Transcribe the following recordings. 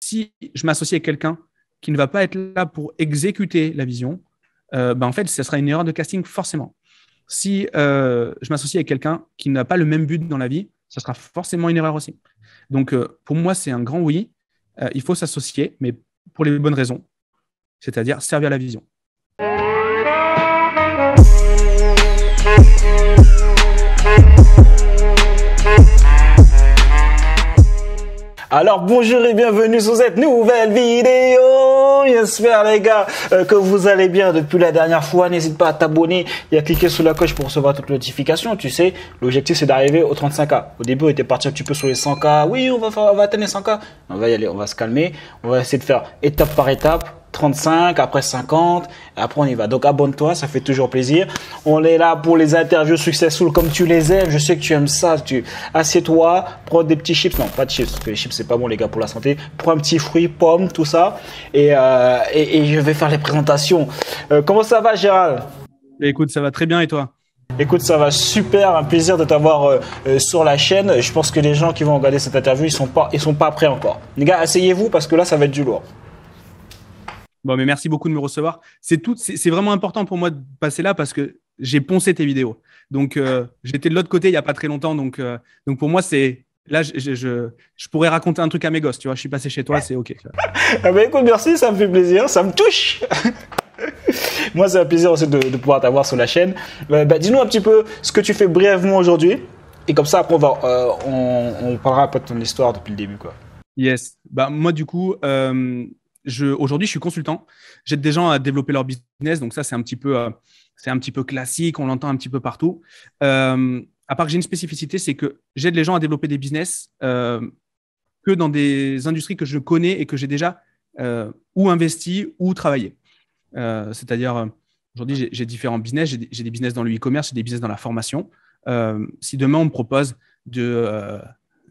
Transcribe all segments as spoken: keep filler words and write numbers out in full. si je m'associe avec quelqu'un qui ne va pas être là pour exécuter la vision, euh, ben en fait, ça sera une erreur de casting forcément. Si euh, je m'associe avec quelqu'un qui n'a pas le même but dans la vie, ça sera forcément une erreur aussi. Donc, euh, pour moi, c'est un grand oui. Euh, il faut s'associer, mais pour les bonnes raisons, c'est-à-dire servir la vision. Alors bonjour et bienvenue sur cette nouvelle vidéo. J'espère les gars euh, que vous allez bien depuis la dernière fois. N'hésite pas à t'abonner et à cliquer sur la cloche pour recevoir toutes les notifications. Tu sais, l'objectif c'est d'arriver aux trente-cinq K. Au début on était parti un petit peu sur les cent K. Oui, on va, faire, on va atteindre les cent K. On va y aller, on va se calmer. On va essayer de faire étape par étape. trente-cinq, après cinquante, après on y va. Donc abonne-toi, ça fait toujours plaisir. On est là pour les interviews successful comme tu les aimes. Je sais que tu aimes ça. Tu... Assieds-toi, prends des petits chips. Non, pas de chips, parce que les chips, c'est pas bon les gars pour la santé. Prends un petit fruit, pomme, tout ça. Et, euh, et, et je vais faire les présentations. Euh, comment ça va Gérald ? Écoute, ça va très bien et toi ? Écoute, ça va super, un plaisir de t'avoir euh, euh, sur la chaîne. Je pense que les gens qui vont regarder cette interview, ils sont pas, ils sont pas prêts encore. Les gars, asseyez-vous parce que là, ça va être du lourd. Bon, mais merci beaucoup de me recevoir. C'est, tout, c'est, c'est vraiment important pour moi de passer là parce que j'ai poncé tes vidéos. Donc, euh, j'étais de l'autre côté il n'y a pas très longtemps. Donc, euh, donc pour moi, c'est là, je, je, je, je pourrais raconter un truc à mes gosses. Tu vois, je suis passé chez toi, c'est OK. Ah bah écoute, merci, ça me fait plaisir, ça me touche. Moi, c'est un plaisir aussi de, de pouvoir t'avoir sur la chaîne. Bah, bah, dis-nous un petit peu ce que tu fais brièvement aujourd'hui. Et comme ça, après, on, va, euh, on, on parlera un peu de ton histoire depuis le début, quoi. Yes. Bah, moi, du coup... Euh... Je, aujourd'hui, je suis consultant. J'aide des gens à développer leur business. Donc ça, c'est un petit peu, euh, c'est un petit peu classique. On l'entend un petit peu partout. Euh, à part que j'ai une spécificité, c'est que j'aide les gens à développer des business euh, que dans des industries que je connais et que j'ai déjà euh, ou investi ou travaillé. Euh, c'est-à-dire, euh, aujourd'hui, j'ai, j'ai différents business. J'ai, j'ai des business dans le e-commerce, j'ai des business dans la formation. Euh, si demain, on me propose de... Euh,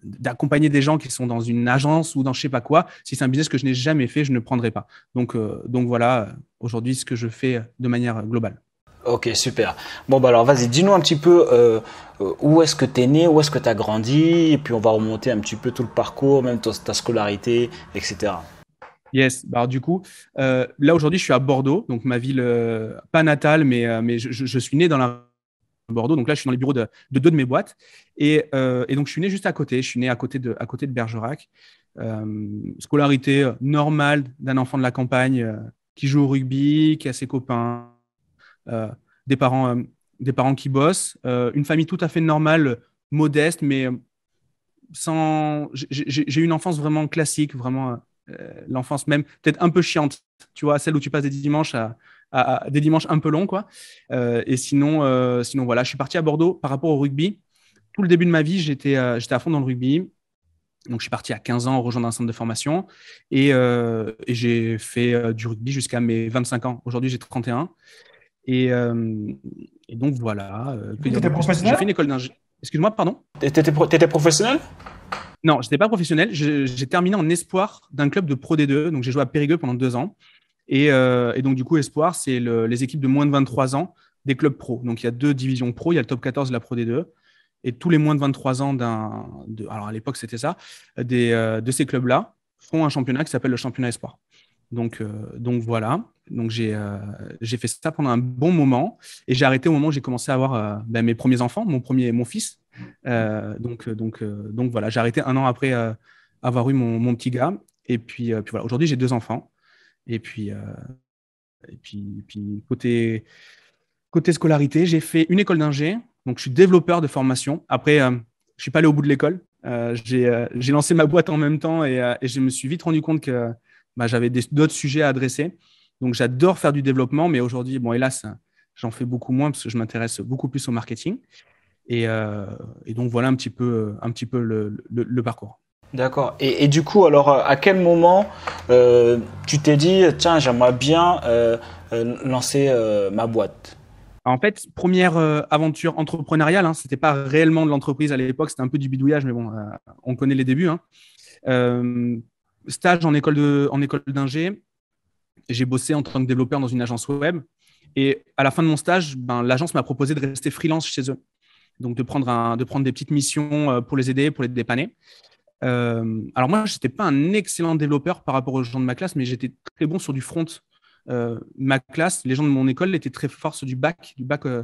d'accompagner des gens qui sont dans une agence ou dans je ne sais pas quoi. Si c'est un business que je n'ai jamais fait, je ne prendrai pas. Donc, euh, donc voilà, aujourd'hui, ce que je fais de manière globale. Ok, super. Bon, bah alors, vas-y, dis-nous un petit peu euh, où est-ce que tu es né, où est-ce que tu as grandi, et puis on va remonter un petit peu tout le parcours, même ta, ta scolarité, et cetera. Yes, bah alors du coup, euh, là aujourd'hui, je suis à Bordeaux, donc ma ville, euh, pas natale, mais, euh, mais je, je suis né dans la Bordeaux. Donc là, je suis dans les bureaux de, de deux de mes boîtes. Et, euh, et donc, je suis né juste à côté. Je suis né à côté de, à côté de Bergerac. Euh, scolarité normale d'un enfant de la campagne euh, qui joue au rugby, qui a ses copains, euh, des parents, euh, des parents qui bossent. Euh, une famille tout à fait normale, modeste, mais sans... J'ai, j'ai eu une enfance vraiment classique, vraiment euh, l'enfance même, peut-être un peu chiante, tu vois, celle où tu passes des dimanches à... À, à des dimanches un peu longs, quoi. Euh, et sinon, euh, sinon, voilà, je suis parti à Bordeaux par rapport au rugby. Tout le début de ma vie, j'étais, euh, j'étais à fond dans le rugby. Donc, je suis parti à quinze ans rejoindre un centre de formation et, euh, et j'ai fait euh, du rugby jusqu'à mes vingt-cinq ans. Aujourd'hui, j'ai trente et un. Et, euh, et donc, voilà. Euh, tu étais professionnel ? J'ai fait une école d'ingé. Excuse-moi, pardon ? Tu étais professionnel ? Non, je n'étais pas professionnel. Je, j'ai terminé en espoir d'un club de Pro D deux. Donc, j'ai joué à Périgueux pendant deux ans. Et, euh, et donc, du coup, Espoir, c'est le, les équipes de moins de vingt-trois ans des clubs pro. Donc, il y a deux divisions pro. Il y a le Top quatorze et la Pro D deux. Et tous les moins de vingt-trois ans d'un... De, alors, à l'époque, c'était ça. Des, euh, de ces clubs-là font un championnat qui s'appelle le championnat Espoir. Donc, euh, donc voilà. Donc, j'ai, euh, j'ai fait ça pendant un bon moment. Et j'ai arrêté au moment où j'ai commencé à avoir euh, ben, mes premiers enfants, mon, premier, mon fils. Euh, donc, donc, euh, donc, voilà. J'ai arrêté un an après euh, avoir eu mon, mon petit gars. Et puis, euh, puis voilà. Aujourd'hui, j'ai deux enfants. Et puis, euh, et puis, et puis côté, côté scolarité, j'ai fait une école d'ingé. Donc, je suis développeur de formation. Après, euh, je ne suis pas allé au bout de l'école. Euh, j'ai, euh, j'ai lancé ma boîte en même temps et, euh, et je me suis vite rendu compte que bah, j'avais des, d'autres sujets à adresser. Donc, j'adore faire du développement. Mais aujourd'hui, bon, hélas, j'en fais beaucoup moins parce que je m'intéresse beaucoup plus au marketing. Et, euh, et donc, voilà un petit peu, un petit peu le, le, le parcours. D'accord. Et, et du coup, alors, à quel moment euh, tu t'es dit, tiens, j'aimerais bien euh, euh, lancer euh, ma boîte ? En fait, première euh, aventure entrepreneuriale, hein, ce n'était pas réellement de l'entreprise à l'époque, c'était un peu du bidouillage, mais bon, euh, on connaît les débuts. Hein. Euh, stage en école, de, en école d'ingé, j'ai bossé en tant que développeur dans une agence web. Et à la fin de mon stage, ben, l'agence m'a proposé de rester freelance chez eux, donc de prendre, un, de prendre des petites missions pour les aider, pour les dépanner. Euh, alors moi, je n'étais pas un excellent développeur par rapport aux gens de ma classe, mais j'étais très bon sur du front. Euh, ma classe, les gens de mon école étaient très forts sur du back, du back euh,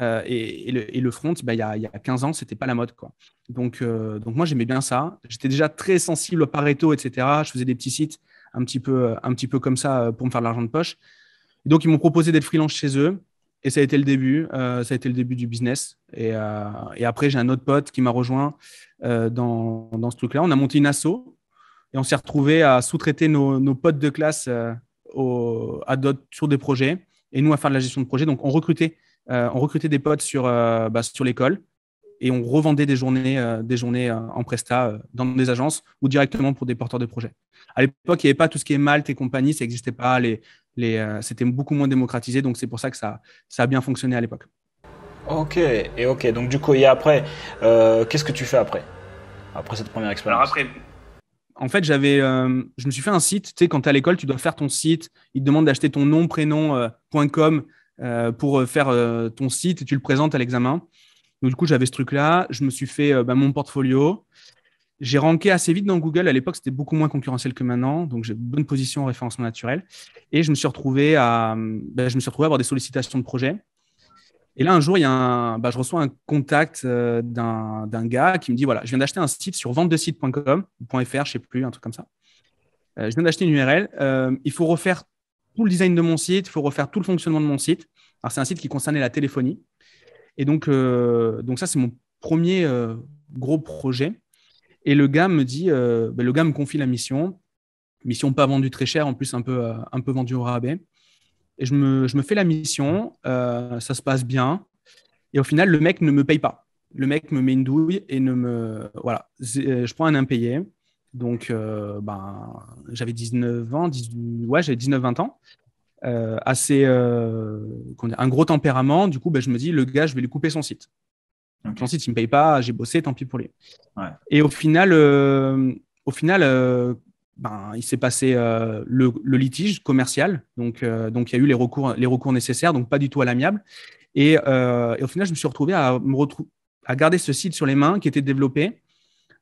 euh, et, et, le, et le front, bah, y a, y a quinze ans, ce n'était pas la mode, quoi. Donc, euh, donc moi, j'aimais bien ça. J'étais déjà très sensible au Pareto, et cetera. Je faisais des petits sites un petit peu, un petit peu comme ça pour me faire de l'argent de poche. Et donc, ils m'ont proposé d'être freelance chez eux. Et ça a été le début, euh, ça a été le début du business. Et, euh, et après, j'ai un autre pote qui m'a rejoint euh, dans, dans ce truc-là. On a monté une asso et on s'est retrouvé à sous-traiter nos, nos potes de classe euh, au, à d'autres sur des projets et nous à faire de la gestion de projet. Donc, on recrutait, euh, on recrutait des potes sur, euh, bah, sur l'école et on revendait des journées, euh, des journées euh, en presta euh, dans des agences ou directement pour des porteurs de projets. À l'époque, il n'y avait pas tout ce qui est Malte et compagnie, ça n'existait pas. Les, Les, euh, c'était beaucoup moins démocratisé, donc c'est pour ça que ça, ça a bien fonctionné à l'époque. Ok, et ok, donc du coup, et après, euh, qu'est-ce que tu fais après, après cette première expérience? Alors après, en fait, j'avais, euh, je me suis fait un site, tu sais, quand tu es à l'école, tu dois faire ton site, ils te demandent d'acheter ton nom, prénom, euh, .com euh, pour faire euh, ton site et tu le présentes à l'examen. Donc du coup, j'avais ce truc-là, je me suis fait euh, bah, mon portfolio. J'ai ranké assez vite dans Google. À l'époque, c'était beaucoup moins concurrentiel que maintenant. Donc, j'ai une bonne position en référencement naturel. Et je me suis retrouvé à, ben, je me suis retrouvé à avoir des sollicitations de projets. Et là, un jour, il y a un, ben, je reçois un contact euh, d'un, d'un gars qui me dit, voilà, je viens d'acheter un site sur vente de site point com, .fr, je ne sais plus, un truc comme ça. Euh, je viens d'acheter une U R L. Euh, il faut refaire tout le design de mon site. Il faut refaire tout le fonctionnement de mon site. Alors, c'est un site qui concernait la téléphonie. Et donc, euh, donc ça, c'est mon premier euh, gros projet. Et le gars me dit, euh, ben le gars me confie la mission, mission pas vendue très chère, en plus un peu, euh, un peu vendue au rabais. Et je me, je me fais la mission, euh, ça se passe bien. Et au final, le mec ne me paye pas. Le mec me met une douille et ne me, voilà, je prends un impayé. Donc, euh, ben, j'avais dix-neuf ans, dix-huit, ouais, j'avais dix-neuf vingt ans. Euh, assez, euh, un gros tempérament. Du coup, ben, je me dis, le gars, je vais lui couper son site. Okay. Ensuite, il ne me paye pas, j'ai bossé, tant pis pour lui. Ouais. Et au final, euh, au final euh, ben, il s'est passé euh, le, le litige commercial. Donc, euh, donc, il y a eu les recours, les recours nécessaires, donc pas du tout à l'amiable. Et, euh, et au final, je me suis retrouvé à, me retrou- à garder ce site sur les mains qui était développé.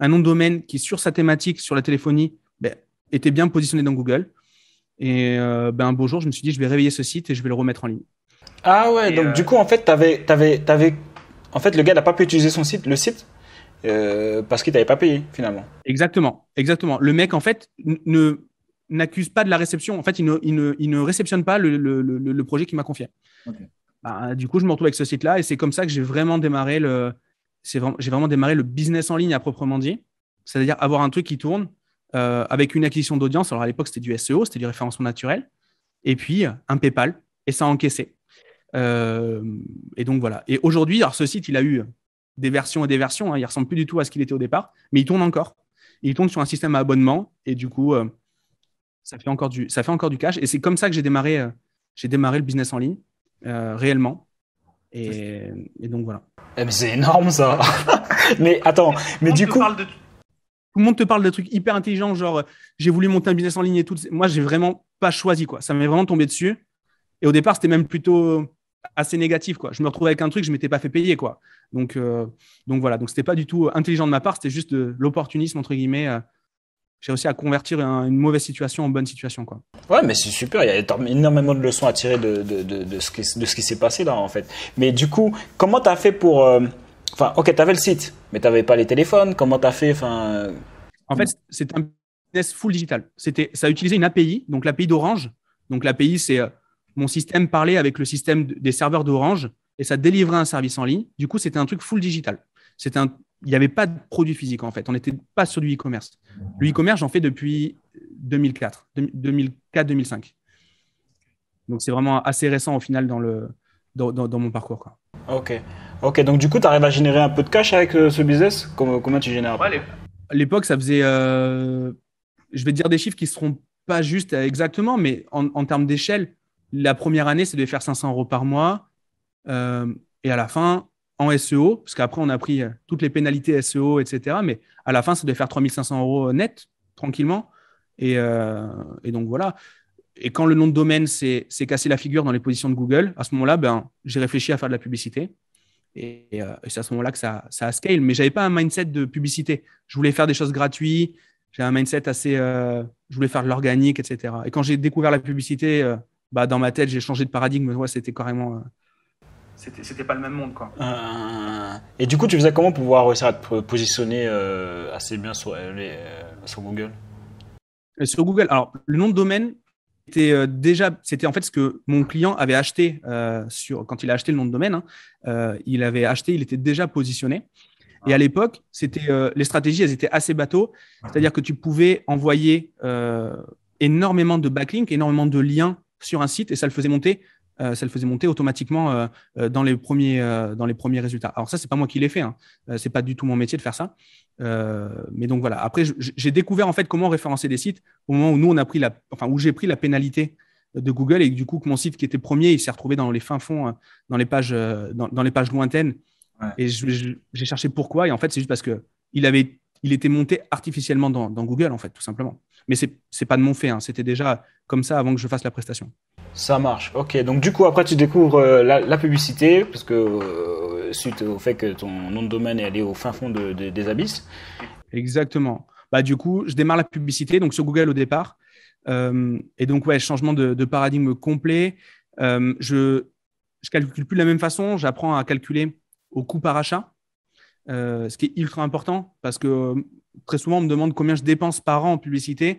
Un nom de domaine qui, sur sa thématique, sur la téléphonie, ben, était bien positionné dans Google. Et euh, ben, un beau jour, je me suis dit, je vais réveiller ce site et je vais le remettre en ligne. Ah ouais, et donc euh... du coup, en fait, tu avais... En fait, le gars n'a pas pu utiliser son site, le site, euh, parce qu'il t'avait pas payé finalement. Exactement, exactement. Le mec, en fait, ne n'accuse pas de la réception. En fait, il ne, il ne, il ne réceptionne pas le, le, le, le projet qu'il m'a confié. Okay. Bah, du coup, je me retrouve avec ce site-là, et c'est comme ça que j'ai vraiment démarré le, c'est vraiment, j'ai vraiment démarré le business en ligne à proprement dit. C'est-à-dire avoir un truc qui tourne euh, avec une acquisition d'audience. Alors à l'époque, c'était du S E O, c'était du référencement naturel, et puis un PayPal, et ça encaissait. Euh, et donc voilà. Et aujourd'hui, alors ce site, il a eu des versions et des versions. Hein, il ne ressemble plus du tout à ce qu'il était au départ, mais il tourne encore. Et il tourne sur un système à abonnement et du coup, euh, ça fait encore du, ça fait encore du cash. Et c'est comme ça que j'ai démarré, euh, j'ai démarré le business en ligne euh, réellement. Et, et donc voilà. Eh ben c'est énorme ça. Mais attends, mais du coup. De... Tout le monde te parle de trucs hyper intelligents, genre euh, j'ai voulu monter un business en ligne et tout. Moi, j'ai vraiment pas choisi quoi. Ça m'est vraiment tombé dessus. Et au départ, c'était même plutôt assez négatif, quoi. Je me retrouvais avec un truc, je ne m'étais pas fait payer, quoi. Donc, euh, donc voilà. Donc, ce n'était pas du tout intelligent de ma part. C'était juste de l'opportunisme, entre guillemets. J'ai réussi à convertir un, une mauvaise situation en bonne situation, quoi. Ouais, mais c'est super. Il y a énormément de leçons à tirer de, de, de, de, ce, qui, de ce qui s'est passé, là, en fait. Mais du coup, comment tu as fait pour… Euh... Enfin, OK, tu avais le site, mais tu n'avais pas les téléphones. Comment tu as fait enfin... En fait, c'est un business full digital. C'était, ça a utilisé une A P I, donc l'A P I d'Orange. Donc, l'A P I, c'est… Euh, mon système parlait avec le système des serveurs d'Orange et ça délivrait un service en ligne. Du coup, c'était un truc full digital. C'était un... Il n'y avait pas de produit physique, en fait. On n'était pas sur du e-commerce. Le e-commerce, j'en fais depuis deux mille quatre, deux mille quatre deux mille cinq. Donc, c'est vraiment assez récent, au final, dans, le... dans, dans, dans mon parcours, quoi. OK. OK. Donc, du coup, tu arrives à générer un peu de cash avec euh, ce business ? Comment, comment tu génères ? Ouais, à l'époque, ça faisait… Euh... Je vais te dire des chiffres qui ne seront pas justes exactement, mais en, en termes d'échelle… La première année, c'est de faire cinq cents euros par mois. Euh, et à la fin, en S E O, parce qu'après, on a pris toutes les pénalités S E O, et cetera. Mais à la fin, c'est de faire trois mille cinq cents euros net, tranquillement. Et, euh, et donc, voilà. Et quand le nom de domaine s'est cassé la figure dans les positions de Google, à ce moment-là, ben, j'ai réfléchi à faire de la publicité. Et, et, euh, et c'est à ce moment-là que ça, ça a scale. Mais je n'avais pas un mindset de publicité. Je voulais faire des choses gratuites. J'ai un mindset assez… Euh, je voulais faire de l'organique, et cetera. Et quand j'ai découvert la publicité, euh, bah, dans ma tête, j'ai changé de paradigme. Ouais, c'était carrément… Euh, C'était, c'était pas le même monde, quoi. Euh, et du coup, tu faisais comment pour pouvoir réussir à te positionner euh, assez bien sur, euh, les, euh, sur Google ? Sur Google, alors le nom de domaine était euh, déjà, c'était en fait ce que mon client avait acheté euh, sur, quand il a acheté le nom de domaine. Hein, euh, il avait acheté, il était déjà positionné. Et à l'époque, c'était euh, les stratégies, elles étaient assez bateaux. C'est-à-dire que tu pouvais envoyer euh, énormément de backlinks, énormément de liens sur un site, et ça le faisait monter. Euh, ça le faisait monter automatiquement euh, euh, dans, les premiers, euh, dans les premiers résultats. Alors ça, c'est pas moi qui l'ai fait, hein. Euh, c'est pas du tout mon métier de faire ça. Euh, mais donc voilà. Après, je, j'ai découvert en fait comment référencer des sites au moment où nous on a pris la, enfin où j'ai pris la pénalité de Google et du coup que mon site qui était premier, il s'est retrouvé dans les fins fonds, dans les pages, dans, dans les pages lointaines. Ouais. Et je, je, j'ai cherché pourquoi. Et en fait, c'est juste parce que il avait, il était monté artificiellement dans, dans Google en fait, tout simplement. Mais c'est, c'est pas de mon fait, hein. C'était déjà comme ça avant que je fasse la prestation. Ça marche, ok. Donc du coup, après, tu découvres euh, la, la publicité, parce que euh, suite au fait que ton nom de domaine est allé au fin fond de, de, des abysses. Exactement. Bah, du coup, je démarre la publicité, donc sur Google au départ. Euh, et donc, ouais, changement de, de paradigme complet. Euh, je je calcule plus de la même façon. J'apprends à calculer au coût par achat, euh, ce qui est ultra important, parce que très souvent, on me demande combien je dépense par an en publicité.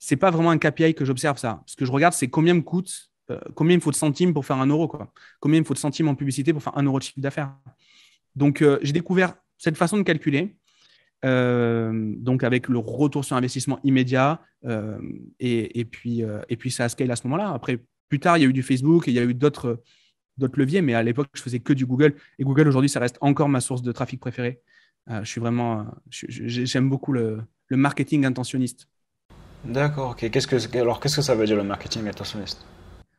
Ce n'est pas vraiment un K P I que j'observe, ça. Ce que je regarde, c'est combien me coûte combien il me faut de centimes pour faire un euro, quoi. Combien il me faut de centimes en publicité pour faire un euro de chiffre d'affaires. Donc, euh, j'ai découvert cette façon de calculer, euh, donc avec le retour sur investissement immédiat, euh, et, et, puis, euh, et puis ça a scale à ce moment-là. Après, plus tard, il y a eu du Facebook et il y a eu d'autres, d'autres leviers, mais à l'époque, je faisais que du Google. Et Google, aujourd'hui, ça reste encore ma source de trafic préférée. Euh, je suis vraiment… Je, je, j'aime beaucoup le, le marketing intentionniste. D'accord. Okay. Qu'est-ce que, alors, qu'est-ce que ça veut dire le marketing intentionniste ?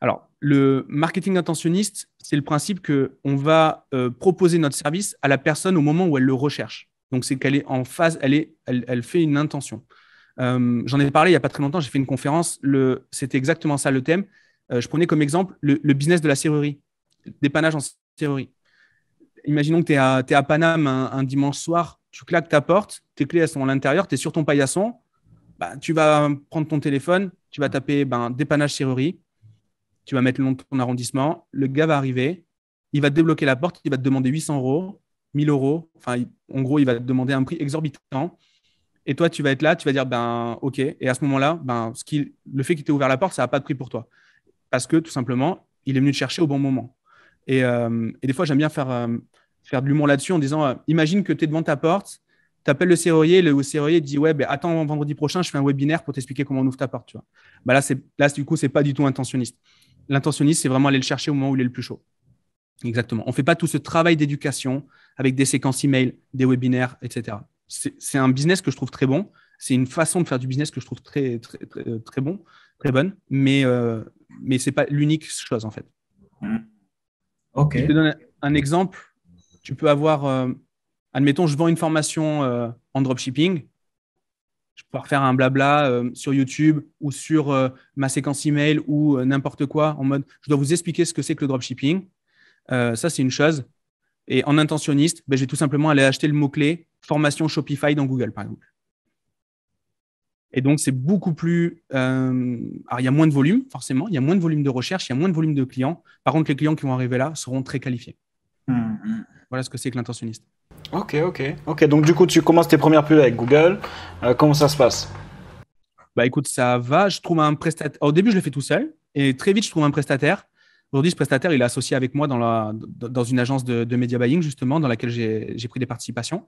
Alors, le marketing intentionniste, c'est le principe qu'on va euh, proposer notre service à la personne au moment où elle le recherche. Donc, c'est qu'elle est en phase, elle, est, elle, elle fait une intention. Euh, j'en ai parlé il n'y a pas très longtemps, j'ai fait une conférence, le, c'était exactement ça le thème. Euh, je prenais comme exemple le, le business de la serrurerie, dépannage en serrurerie. Imaginons que tu es à, t'es à Paname un, un dimanche soir, tu claques ta porte, tes clés elles sont à l'intérieur, tu es sur ton paillasson, bah, tu vas prendre ton téléphone, tu vas taper ben, dépannage serrurerie. Tu vas mettre le nom de ton arrondissement, le gars va arriver, il va te débloquer la porte, il va te demander huit cents euros, mille euros. Enfin, en gros, il va te demander un prix exorbitant. Et toi, tu vas être là, tu vas dire, ben, OK. Et à ce moment-là, ben, ce qu'il, le fait qu'il t'ait ouvert la porte, ça n'a pas de prix pour toi. Parce que, tout simplement, il est venu te chercher au bon moment. Et, euh, et des fois, j'aime bien faire, euh, faire de l'humour là-dessus en disant, euh, imagine que tu es devant ta porte, tu appelles le serrurier, le serrurier te dit, ouais, ben, attends, vendredi prochain, je fais un webinaire pour t'expliquer comment on ouvre ta porte. Tu vois. Ben là, c'est, là, du coup, ce n'est pas du tout intentionniste. L'intentionniste, c'est vraiment aller le chercher au moment où il est le plus chaud. Exactement. On ne fait pas tout ce travail d'éducation avec des séquences email, des webinaires, et cetera. C'est, c'est un business que je trouve très bon. C'est une façon de faire du business que je trouve très, très, très, très bon, très bonne. Mais, euh, mais ce n'est pas l'unique chose, en fait. Okay. Je te donne un exemple. Tu peux avoir… Euh, admettons, je vends une formation euh, en dropshipping. Je peux refaire un blabla euh, sur YouTube ou sur euh, ma séquence email ou euh, n'importe quoi en mode je dois vous expliquer ce que c'est que le dropshipping. Euh, ça, c'est une chose. Et en intentionniste, ben, je vais tout simplement aller acheter le mot-clé formation Shopify dans Google, par exemple. Et donc, c'est beaucoup plus… Euh... Alors, il y a moins de volume, forcément. Il y a moins de volume de recherche, il y a moins de volume de clients. Par contre, les clients qui vont arriver là seront très qualifiés. Mmh. Voilà ce que c'est que l'intentionniste. Ok, ok, ok. Donc du coup, tu commences tes premières pubs avec Google. Euh, comment ça se passe ? Bah écoute, ça va. Je trouve un prestataire. Au début, je le fais tout seul, et très vite, je trouve un prestataire. Aujourd'hui, ce prestataire, il est associé avec moi dans la dans une agence de, de media buying justement, dans laquelle j'ai j'ai pris des participations.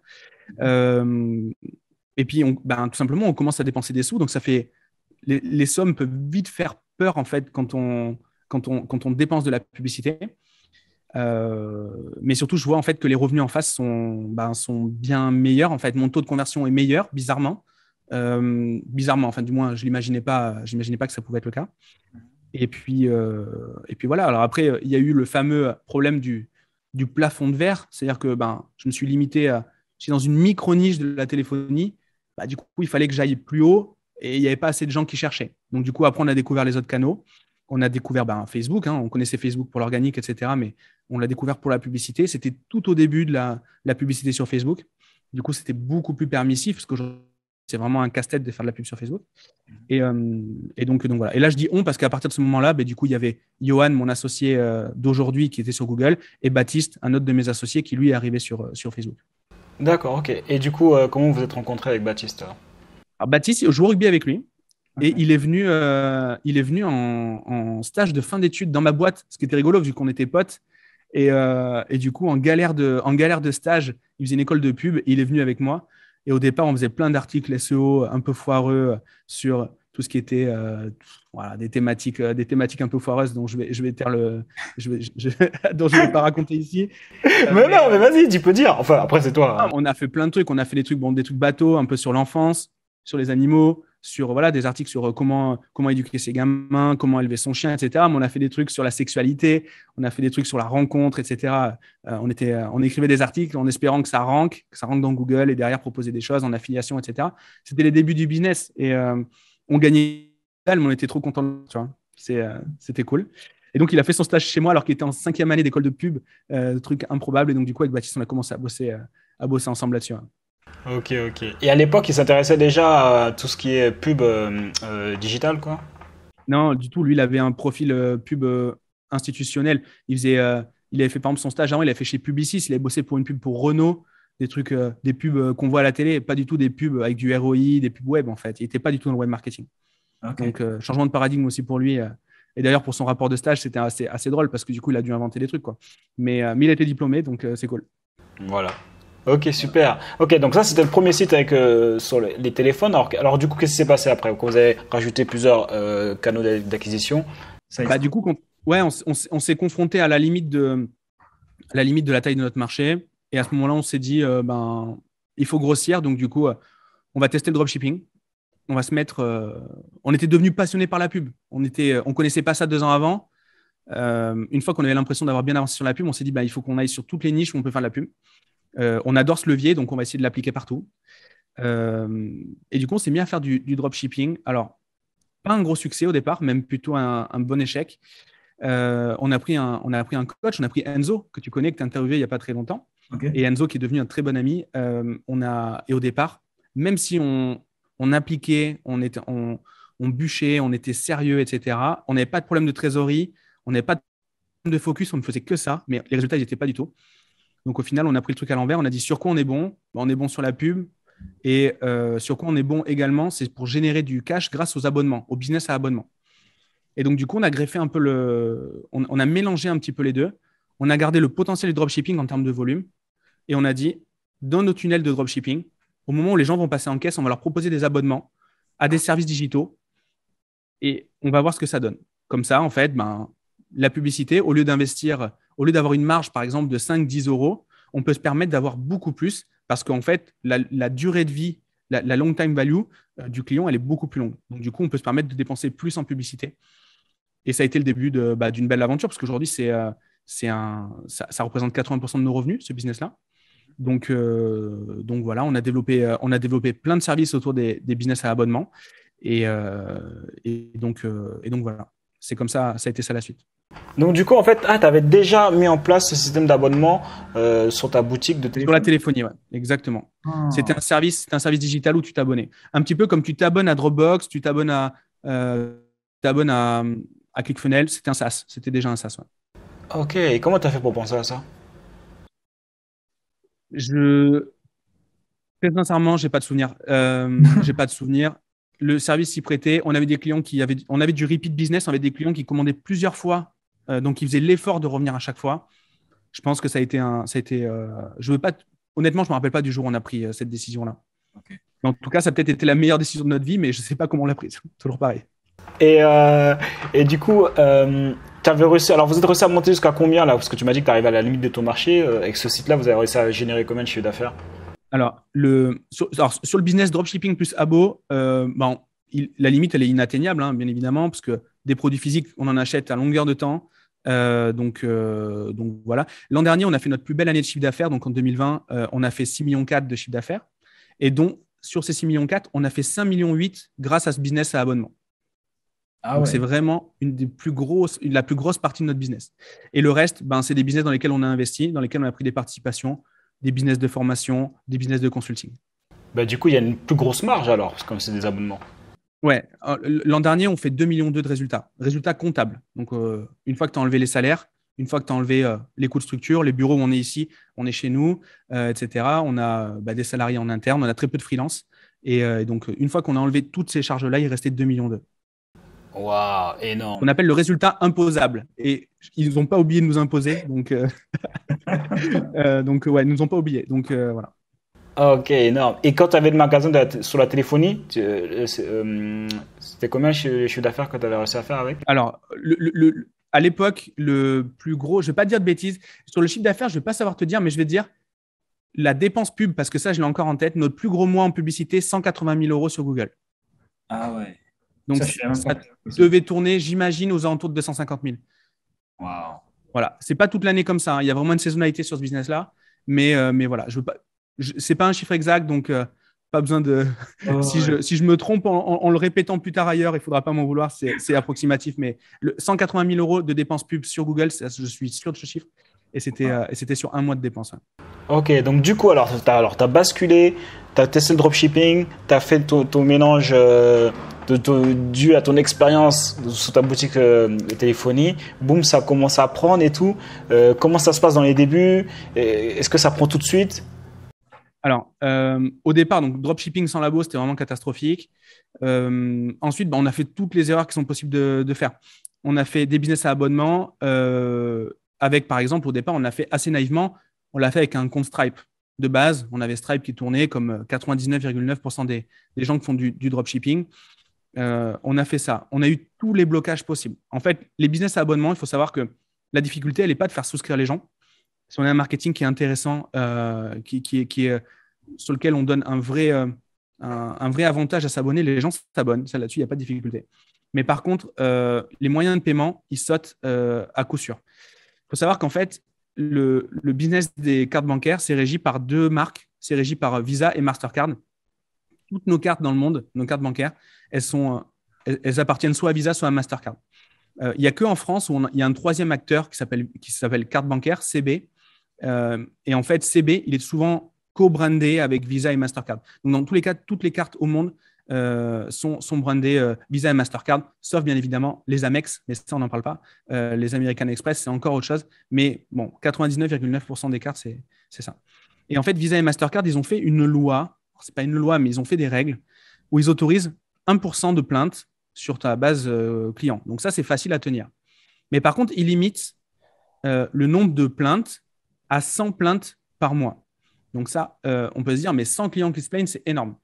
Euh, et puis, on, ben, tout simplement, on commence à dépenser des sous. Donc ça fait les, les sommes peuvent vite faire peur en fait quand on quand on quand on dépense de la publicité. Euh, mais surtout, je vois en fait que les revenus en face sont, ben, sont bien meilleurs. En fait, mon taux de conversion est meilleur, bizarrement. Euh, bizarrement, enfin, du moins, je n'imaginais pas, j'imaginais pas que ça pouvait être le cas. Et puis, euh, et puis voilà. Alors après, il y a eu le fameux problème du, du plafond de verre. C'est-à-dire que ben, je me suis limité à… Je suis dans une micro-niche de la téléphonie. Ben, du coup, il fallait que j'aille plus haut et il n'y avait pas assez de gens qui cherchaient. Donc, du coup, après, on a découvert les autres canaux. on a découvert ben, Facebook, hein, on connaissait Facebook pour l'organique, et cetera, mais on l'a découvert pour la publicité. C'était tout au début de la, la publicité sur Facebook. Du coup, c'était beaucoup plus permissif parce qu'aujourd'hui, c'est vraiment un casse-tête de faire de la pub sur Facebook. Et, euh, et donc, donc voilà. Et là, je dis on parce qu'à partir de ce moment-là, ben, du coup, il y avait Johan, mon associé euh, d'aujourd'hui, qui était sur Google, et Baptiste, un autre de mes associés, qui lui est arrivé sur, sur Facebook. D'accord, ok. Et du coup, euh, comment vous vous êtes rencontré avec Baptiste ? Alors, Baptiste, je joue au rugby avec lui. Et il est venu, euh, il est venu en, en stage de fin d'études dans ma boîte, ce qui était rigolo vu qu'on était potes. Et, euh, et du coup, en galère, de, en galère de stage, il faisait une école de pub. Et il est venu avec moi. Et au départ, on faisait plein d'articles S E O un peu foireux sur tout ce qui était euh, voilà, des, thématiques, euh, des thématiques un peu foireuses dont je vais, je vais taire le, je vais, je, je, dont je vais pas raconter ici. Euh, mais non, mais vas-y, tu peux dire. Enfin, après, c'est toi. On a fait plein de trucs. On a fait des trucs, bon, des trucs bateaux, un peu sur l'enfance, sur les animaux, sur voilà, des articles sur comment, comment éduquer ses gamins, comment élever son chien, et cetera. Mais on a fait des trucs sur la sexualité, on a fait des trucs sur la rencontre, et cetera. Euh, on, était, on écrivait des articles en espérant que ça rank, que ça rank dans Google et derrière proposer des choses en affiliation, et cetera. C'était les débuts du business et euh, on gagnait, mais on était trop contents. Tu vois. C'est, euh, c'était cool. Et donc, il a fait son stage chez moi alors qu'il était en cinquième année d'école de pub, euh, truc improbable. Et donc, du coup, avec Baptiste, on a commencé à bosser, euh, à bosser ensemble là-dessus. Hein. Ok, ok. Et à l'époque, il s'intéressait déjà à tout ce qui est pub euh, euh, digital, quoi ? Non, du tout. Lui, il avait un profil euh, pub euh, institutionnel. Il faisait, euh, il avait fait par exemple son stage avant, il a fait chez Publicis, il avait bossé pour une pub pour Renault, des trucs, euh, des pubs euh, qu'on voit à la télé, pas du tout des pubs avec du R O I, des pubs web en fait. Il n'était pas du tout dans le web marketing. Okay. Donc, euh, changement de paradigme aussi pour lui. Euh, et d'ailleurs, pour son rapport de stage, c'était assez, assez drôle parce que du coup, il a dû inventer des trucs, quoi. Mais, euh, mais il a été diplômé, donc euh, c'est cool. Voilà. Ok, super. Ok, donc ça, c'était le premier site avec euh, sur les, les téléphones. Alors, alors, du coup, qu'est-ce qui s'est passé après ? Vous avez rajouté plusieurs euh, canaux d'acquisition. Ça bah, du coup, on, ouais, on, on, on s'est confronté à la limite de à la limite de la taille de notre marché. Et à ce moment-là, on s'est dit, euh, ben, il faut grossir. Donc, du coup, euh, on va tester le dropshipping. On va se mettre. Euh, on était devenus passionnés par la pub. On était, on connaissait pas ça deux ans avant. Euh, une fois qu'on avait l'impression d'avoir bien avancé sur la pub, on s'est dit, ben, il faut qu'on aille sur toutes les niches où on peut faire de la pub. Euh, on adore ce levier, donc on va essayer de l'appliquer partout. Euh, et du coup, on s'est mis à faire du, du dropshipping. Alors, pas un gros succès au départ, même plutôt un, un bon échec. Euh, on, a pris un, on a pris un coach, on a pris Enzo, que tu connais, que tu as interviewé il n'y a pas très longtemps. Okay. Et Enzo, qui est devenu un très bon ami. Euh, on a, et au départ, même si on, on appliquait, on, était, on, on bûchait, on était sérieux, et cetera, on n'avait pas de problème de trésorerie, on n'avait pas de problème de focus, on ne faisait que ça, mais les résultats, ils n'étaient pas du tout. Donc, au final, on a pris le truc à l'envers. On a dit sur quoi on est bon ? On est bon sur la pub. Et euh, sur quoi on est bon également ? C'est pour générer du cash grâce aux abonnements, au business à abonnement. Et donc, du coup, on a greffé un peu le… On, on a mélangé un petit peu les deux. On a gardé le potentiel du dropshipping en termes de volume. Et on a dit, dans nos tunnels de dropshipping, au moment où les gens vont passer en caisse, on va leur proposer des abonnements à des services digitaux. Et on va voir ce que ça donne. Comme ça, en fait, ben, la publicité, au lieu d'investir… Au lieu d'avoir une marge, par exemple, de cinq à dix euros, on peut se permettre d'avoir beaucoup plus parce qu'en fait, la, la durée de vie, la, la long time value euh, du client, elle est beaucoup plus longue. Donc, du coup, on peut se permettre de dépenser plus en publicité. Et ça a été le début de, bah, d'une belle aventure parce qu'aujourd'hui, c'est, euh, c'est un, ça, ça représente quatre-vingts pour cent de nos revenus, ce business-là. Donc, euh, donc voilà, on a, développé, euh, on a développé plein de services autour des, des business à abonnement. Et, euh, et, donc, euh, et donc, voilà, c'est comme ça, ça a été ça la suite. Donc du coup en fait ah, tu avais déjà mis en place ce système d'abonnement euh, sur ta boutique de téléphonie. Sur la téléphonie, ouais, exactement. Ah. C'était un service, c'était un service digital où tu t'abonnais. Un petit peu comme tu t'abonnes à Dropbox, tu t'abonnes à, euh, t'abonnes à, à ClickFunnels, c'était un SaaS, c'était déjà un SaaS. Ouais. Ok, et comment tu as fait pour penser à ça ? Je très sincèrement, j'ai pas de souvenir. Euh, j'ai pas de souvenir. Le service s'y prêtait. On avait des clients qui avaient, on avait du repeat business, on avait des clients qui commandaient plusieurs fois. Euh, donc, ils faisaient l'effort de revenir à chaque fois. Je pense que ça a été un, ça a été. Euh, je veux pas. T- Honnêtement, je me rappelle pas du jour où on a pris euh, cette décision-là. Okay. En tout cas, ça a peut-être été la meilleure décision de notre vie, mais je sais pas comment on l'a prise. Toujours pareil. Et euh, et du coup, euh, t'avais réussi. Alors, vous êtes réussi à monter jusqu'à combien là ? Parce que tu m'as dit que tu arrives à la limite de ton marché. Euh, avec ce site-là, vous avez réussi à générer combien de chiffre d'affaires ? Alors, le, sur, alors, sur le business dropshipping plus abo, euh, bon, il, la limite, elle est inatteignable, hein, bien évidemment, parce que des produits physiques, on en achète à longueur de temps. Euh, donc, euh, donc, voilà. L'an dernier, on a fait notre plus belle année de chiffre d'affaires. Donc, en deux mille vingt, euh, on a fait six virgule quatre millions de chiffre d'affaires. Et donc, sur ces six virgule quatre millions, on a fait cinq virgule huit millions grâce à ce business à abonnement. Ah ouais. C'est vraiment une des plus grosses, la plus grosse partie de notre business. Et le reste, ben, c'est des business dans lesquels on a investi, dans lesquels on a pris des participations, des business de formation, des business de consulting. Bah, du coup, il y a une plus grosse marge alors, parce que c'est des abonnements. Ouais. L'an dernier, on fait deux virgule deux millions de résultats, résultats comptables. Donc, euh, une fois que tu as enlevé les salaires, une fois que tu as enlevé euh, les coûts de structure, les bureaux où on est ici, on est chez nous, euh, et cetera. On a bah, des salariés en interne, on a très peu de freelance. Et, euh, et donc, une fois qu'on a enlevé toutes ces charges-là, il restait deux virgule deux millions. Waouh, énorme. On appelle le résultat imposable. Et ils n'ont pas oublié de nous imposer. Donc, euh... euh, donc ouais, ils ne nous ont pas oublié. Donc, euh, voilà. Ok, énorme. Et quand tu avais le magasin de la t- sur la téléphonie, tu, euh, euh, c'était combien le chiffre d'affaires que tu avais réussi à faire avec ? Alors, le, le, le, à l'époque, le plus gros, je ne vais pas dire de bêtises. Sur le chiffre d'affaires, je ne vais pas savoir te dire, mais je vais te dire la dépense pub, parce que ça, je l'ai encore en tête. Notre plus gros mois en publicité, cent quatre-vingt mille euros sur Google. Ah ouais. Donc, ça, ça devait tourner, j'imagine, aux alentours de deux cent cinquante mille. Wow. Voilà. Ce n'est pas toute l'année comme ça. Hein. Il y a vraiment une saisonnalité sur ce business-là. Mais, euh, mais voilà, je veux pas, je, c'est pas un chiffre exact, donc euh, pas besoin de… Oh, si, ouais. je, si je me trompe en, en, en le répétant plus tard ailleurs, il ne faudra pas m'en vouloir, c'est, c'est approximatif. Mais le cent quatre-vingt mille euros de dépenses pub sur Google, ça, je suis sûr de ce chiffre. Et c'était, wow. euh, et c'était sur un mois de dépenses. Hein. Ok, donc du coup, alors tu as alors, basculé, tu as testé le dropshipping, tu as fait ton, ton mélange… Euh... De, de, dû à ton expérience sur ta boutique euh, de téléphonie, boum, ça commence à prendre et tout. Euh, comment ça se passe dans les débuts ? Est-ce que ça prend tout de suite ? Alors, euh, au départ, donc dropshipping sans labo, c'était vraiment catastrophique. Euh, ensuite, bah, on a fait toutes les erreurs qui sont possibles de, de faire. On a fait des business à abonnement euh, avec, par exemple, au départ, on a fait assez naïvement, on l'a fait avec un compte Stripe. De base, on avait Stripe qui tournait comme quatre-vingt-dix-neuf virgule neuf pour cent des, des gens qui font du, du dropshipping. Euh, on a fait ça. On a eu tous les blocages possibles. En fait, les business à abonnement, il faut savoir que la difficulté, elle n'est pas de faire souscrire les gens. Si on a un marketing qui est intéressant, euh, qui, qui, qui est, sur lequel on donne un vrai, euh, un, un vrai avantage à s'abonner, les gens s'abonnent. Ça, là-dessus, il n'y a pas de difficulté. Mais par contre, euh, les moyens de paiement, ils sautent euh, à coup sûr. Il faut savoir qu'en fait, le, le business des cartes bancaires, c'est régi par deux marques. C'est régi par Visa et Mastercard. Toutes nos cartes dans le monde, nos cartes bancaires, elles, sont, elles, elles appartiennent soit à Visa, soit à Mastercard. Il euh, n'y a qu'en France où il y a un troisième acteur qui s'appelle, qui s'appelle carte bancaire, C B. Euh, et en fait, C B, il est souvent co-brandé avec Visa et Mastercard. Donc, dans tous les cas, toutes les cartes au monde euh, sont, sont brandées euh, Visa et Mastercard, sauf bien évidemment les Amex, mais ça, on n'en parle pas. Euh, les American Express, c'est encore autre chose. Mais bon, quatre-vingt-dix-neuf virgule neuf pour cent des cartes, c'est, c'est ça. Et en fait, Visa et Mastercard, ils ont fait une loi. Ce n'est pas une loi, mais ils ont fait des règles où ils autorisent un pour cent de plaintes sur ta base euh, client. Donc ça, c'est facile à tenir. Mais par contre, ils limitent euh, le nombre de plaintes à cent plaintes par mois. Donc ça, euh, on peut se dire, mais cent clients qui se plaignent, c'est énorme.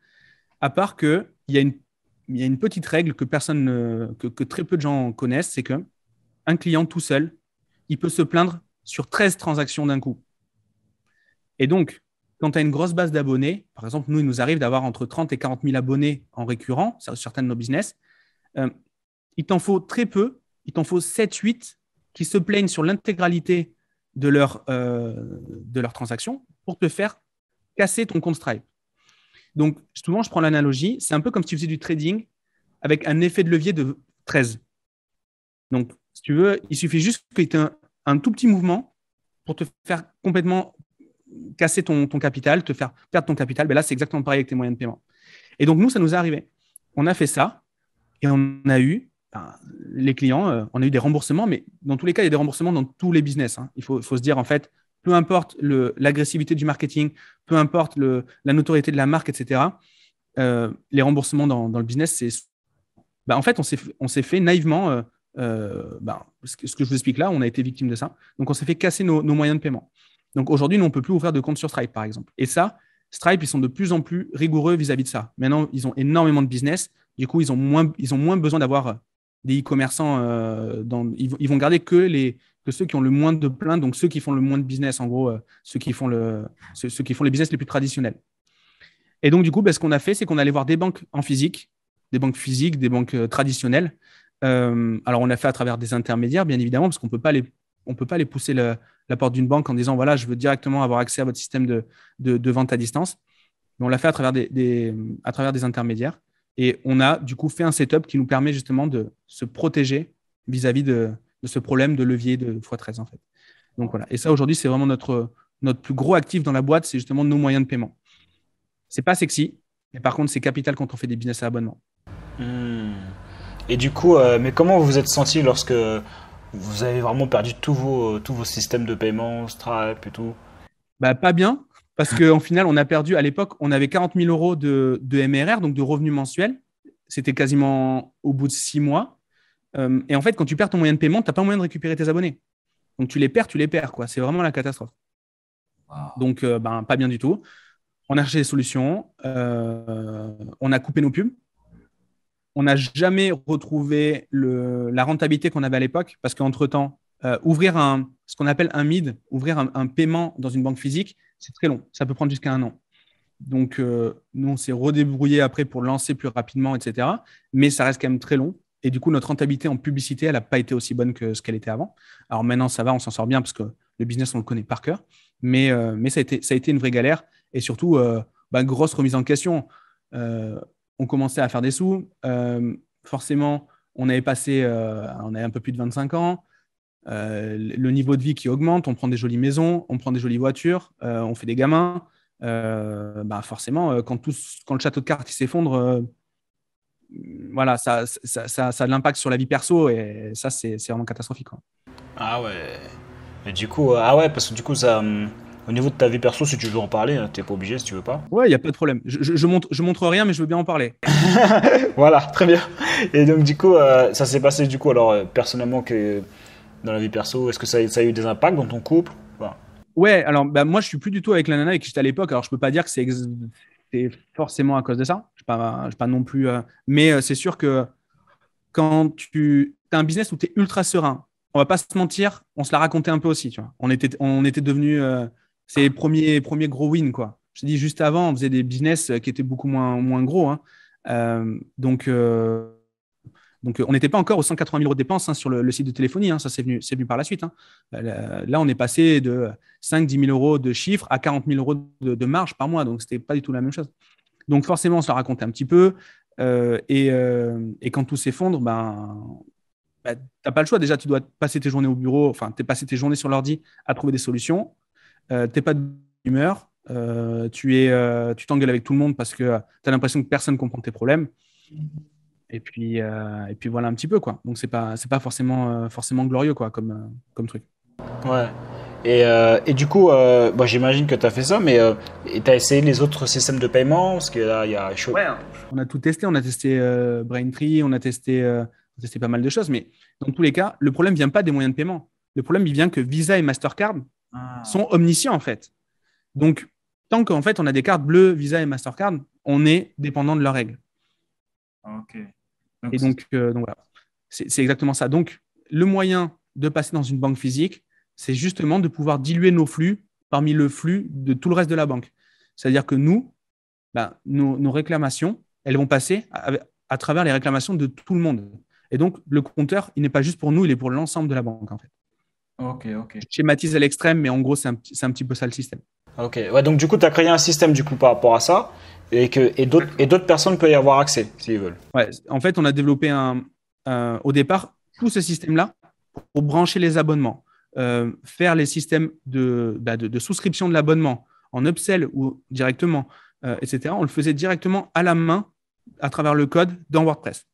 À part qu'il y, y a une petite règle que, personne, euh, que, que très peu de gens connaissent, c'est qu'un client tout seul, il peut se plaindre sur treize transactions d'un coup. Et donc, quand tu as une grosse base d'abonnés, par exemple, nous, il nous arrive d'avoir entre trente et quarante mille abonnés en récurrent sur certains de nos business, euh, il t'en faut très peu, il t'en faut sept huit qui se plaignent sur l'intégralité de leur, euh, de leur transaction pour te faire casser ton compte Stripe. Donc, souvent, je prends l'analogie, c'est un peu comme si tu faisais du trading avec un effet de levier de treize. Donc, si tu veux, il suffit juste que tu aies un, un tout petit mouvement pour te faire complètement casser ton, ton capital, te faire perdre ton capital, ben là, c'est exactement pareil avec tes moyens de paiement. Et donc, nous, ça nous est arrivé. On a fait ça et on a eu, ben, les clients, euh, on a eu des remboursements, mais dans tous les cas, il y a des remboursements dans tous les business. Hein. Il faut, faut se dire, en fait, peu importe le, l'agressivité du marketing, peu importe le, la notoriété de la marque, et cetera, euh, les remboursements dans, dans le business, c'est… Ben, en fait, on s'est, on s'est fait naïvement… Euh, euh, ben, ce, que, ce que je vous explique là, on a été victime de ça. Donc, on s'est fait casser nos, nos moyens de paiement. Donc, aujourd'hui, nous, on ne peut plus ouvrir de compte sur Stripe, par exemple. Et ça, Stripe, ils sont de plus en plus rigoureux vis-à-vis de ça. Maintenant, ils ont énormément de business. Du coup, ils ont moins, ils ont moins besoin d'avoir des e-commerçants. Euh, dans, ils, ils vont garder que, les, que ceux qui ont le moins de plaintes, donc ceux qui font le moins de business, en gros, euh, ceux, qui font le, ceux, ceux qui font les business les plus traditionnels. Et donc, du coup, ben, ce qu'on a fait, c'est qu'on allait voir des banques en physique, des banques physiques, des banques euh, traditionnelles. Euh, alors, on l'a fait à travers des intermédiaires, bien évidemment, parce qu'on ne peut pas les… On ne peut pas les pousser le, la porte d'une banque en disant « voilà, je veux directement avoir accès à votre système de, de, de vente à distance ». On l'a fait à travers des, des, à travers des intermédiaires. Et on a du coup fait un setup qui nous permet justement de se protéger vis-à-vis de, de ce problème de levier de fois treize en fait. Donc voilà. Et ça aujourd'hui, c'est vraiment notre, notre plus gros actif dans la boîte, c'est justement nos moyens de paiement. C'est pas sexy, mais par contre, c'est capital quand on fait des business à abonnement. Mmh. Et du coup, euh, mais comment vous vous êtes senti lorsque vous avez vraiment perdu tous vos, tous vos systèmes de paiement, Stripe et tout? Bah, pas bien, parce qu'en final, on a perdu, à l'époque, on avait quarante mille euros de, de M R R, donc de revenus mensuels. C'était quasiment au bout de six mois. Euh, et en fait, quand tu perds ton moyen de paiement, tu n'as pas moyen de récupérer tes abonnés. Donc, tu les perds, tu les perds, quoi. C'est vraiment la catastrophe. Wow. Donc, euh, ben, pas bien du tout. On a cherché des solutions. Euh, on a coupé nos pubs. On n'a jamais retrouvé le, la rentabilité qu'on avait à l'époque parce qu'entre-temps, euh, ouvrir un, ce qu'on appelle un M I D, ouvrir un, un paiement dans une banque physique, c'est très long. Ça peut prendre jusqu'à un an. Donc, euh, nous, on s'est redébrouillé après pour lancer plus rapidement, et cetera. Mais ça reste quand même très long. Et du coup, notre rentabilité en publicité, elle n'a pas été aussi bonne que ce qu'elle était avant. Alors maintenant, ça va, on s'en sort bien parce que le business, on le connaît par cœur. Mais, euh, mais ça a été, ça a été une vraie galère. Et surtout, euh, bah, grosse remise en question. Euh, on commençait à faire des sous. Euh, forcément, on avait passé, euh, on avait un peu plus de vingt-cinq ans. Euh, le niveau de vie qui augmente, on prend des jolies maisons, on prend des jolies voitures, euh, on fait des gamins. Euh, bah forcément, quand, tout, quand le château de cartes il s'effondre, euh, voilà, ça, ça, ça, ça a de l'impact sur la vie perso et ça, c'est, c'est vraiment catastrophique, quoi. Ah ouais. Et du coup, ah ouais, parce que du coup, ça. Au niveau de ta vie perso, si tu veux en parler, t'es pas obligé si tu veux pas. Ouais, il n'y a pas de problème. Je, je, je, montre, je montre rien, mais je veux bien en parler. Voilà, très bien. Et donc, du coup, euh, ça s'est passé, du coup, alors, euh, personnellement, que dans la vie perso, est-ce que ça, ça a eu des impacts dans ton couple? Enfin... Ouais, alors, bah, moi, je suis plus du tout avec la nana avec qui j'étais à l'époque. Alors, je peux pas dire que c'est, ex- c'est forcément à cause de ça. Je ne pas, pas non plus. Euh... Mais euh, c'est sûr que quand tu as un business où tu es ultra serein, on va pas se mentir, on se la racontait un peu aussi, tu vois. On était, on était devenus. Euh, C'est les premiers, premiers gros wins, quoi. Je te dis, juste avant, on faisait des business qui étaient beaucoup moins, moins gros, hein. Euh, donc, euh, donc, on n'était pas encore aux cent quatre-vingt mille euros de dépenses, hein, sur le, le site de téléphonie, hein. Ça, c'est venu, c'est venu par la suite, hein. Euh, là, on est passé de cinq à dix mille euros de chiffre à quarante mille euros de, de marge par mois. Donc, ce n'était pas du tout la même chose. Donc, forcément, on se la racontait un petit peu. Euh, et, euh, et quand tout s'effondre, ben, ben, tu n'as pas le choix. Déjà, tu dois passer tes journées au bureau, enfin, tu es passé tes journées sur l'ordi à trouver des solutions. Euh, t'es pas d'humeur, euh, tu es, euh, tu t'engueules avec tout le monde parce que tu as l'impression que personne comprend tes problèmes. Et puis, euh, et puis voilà un petit peu, quoi. Donc c'est pas, c'est pas forcément, euh, forcément glorieux, quoi, comme, euh, comme truc. Ouais. Et, euh, et du coup, euh, bon, j'imagine que tu as fait ça, mais euh, tu as essayé les autres systèmes de paiement parce que là, il y a chaud. Ouais, on a tout testé, on a testé euh, Braintree, on a testé, euh, on a testé pas mal de choses, mais dans tous les cas, le problème vient pas des moyens de paiement. Le problème, il vient que Visa et Mastercard sont omniscients en fait. Donc, tant qu'en fait, on a des cartes bleues, Visa et Mastercard, on est dépendant de leurs règles. Ok. Donc, et donc, euh, donc voilà, c'est, c'est exactement ça. Donc, le moyen de passer dans une banque physique, c'est justement de pouvoir diluer nos flux parmi le flux de tout le reste de la banque. C'est-à-dire que nous, ben, nos, nos réclamations, elles vont passer à, à travers les réclamations de tout le monde. Et donc, le compteur, il n'est pas juste pour nous, il est pour l'ensemble de la banque en fait. Ok, ok. Je schématise à l'extrême, mais en gros, c'est un, c'est un petit peu ça le système. Ok, ouais, donc du coup, tu as créé un système du coup par rapport à ça et, que, et, d'autres, et d'autres personnes peuvent y avoir accès s'ils veulent. Ouais, en fait, on a développé un, euh, au départ tout ce système-là pour brancher les abonnements, euh, faire les systèmes de, bah, de, de souscription de l'abonnement en upsell ou directement, euh, et cetera. On le faisait directement à la main à travers le code dans WordPress.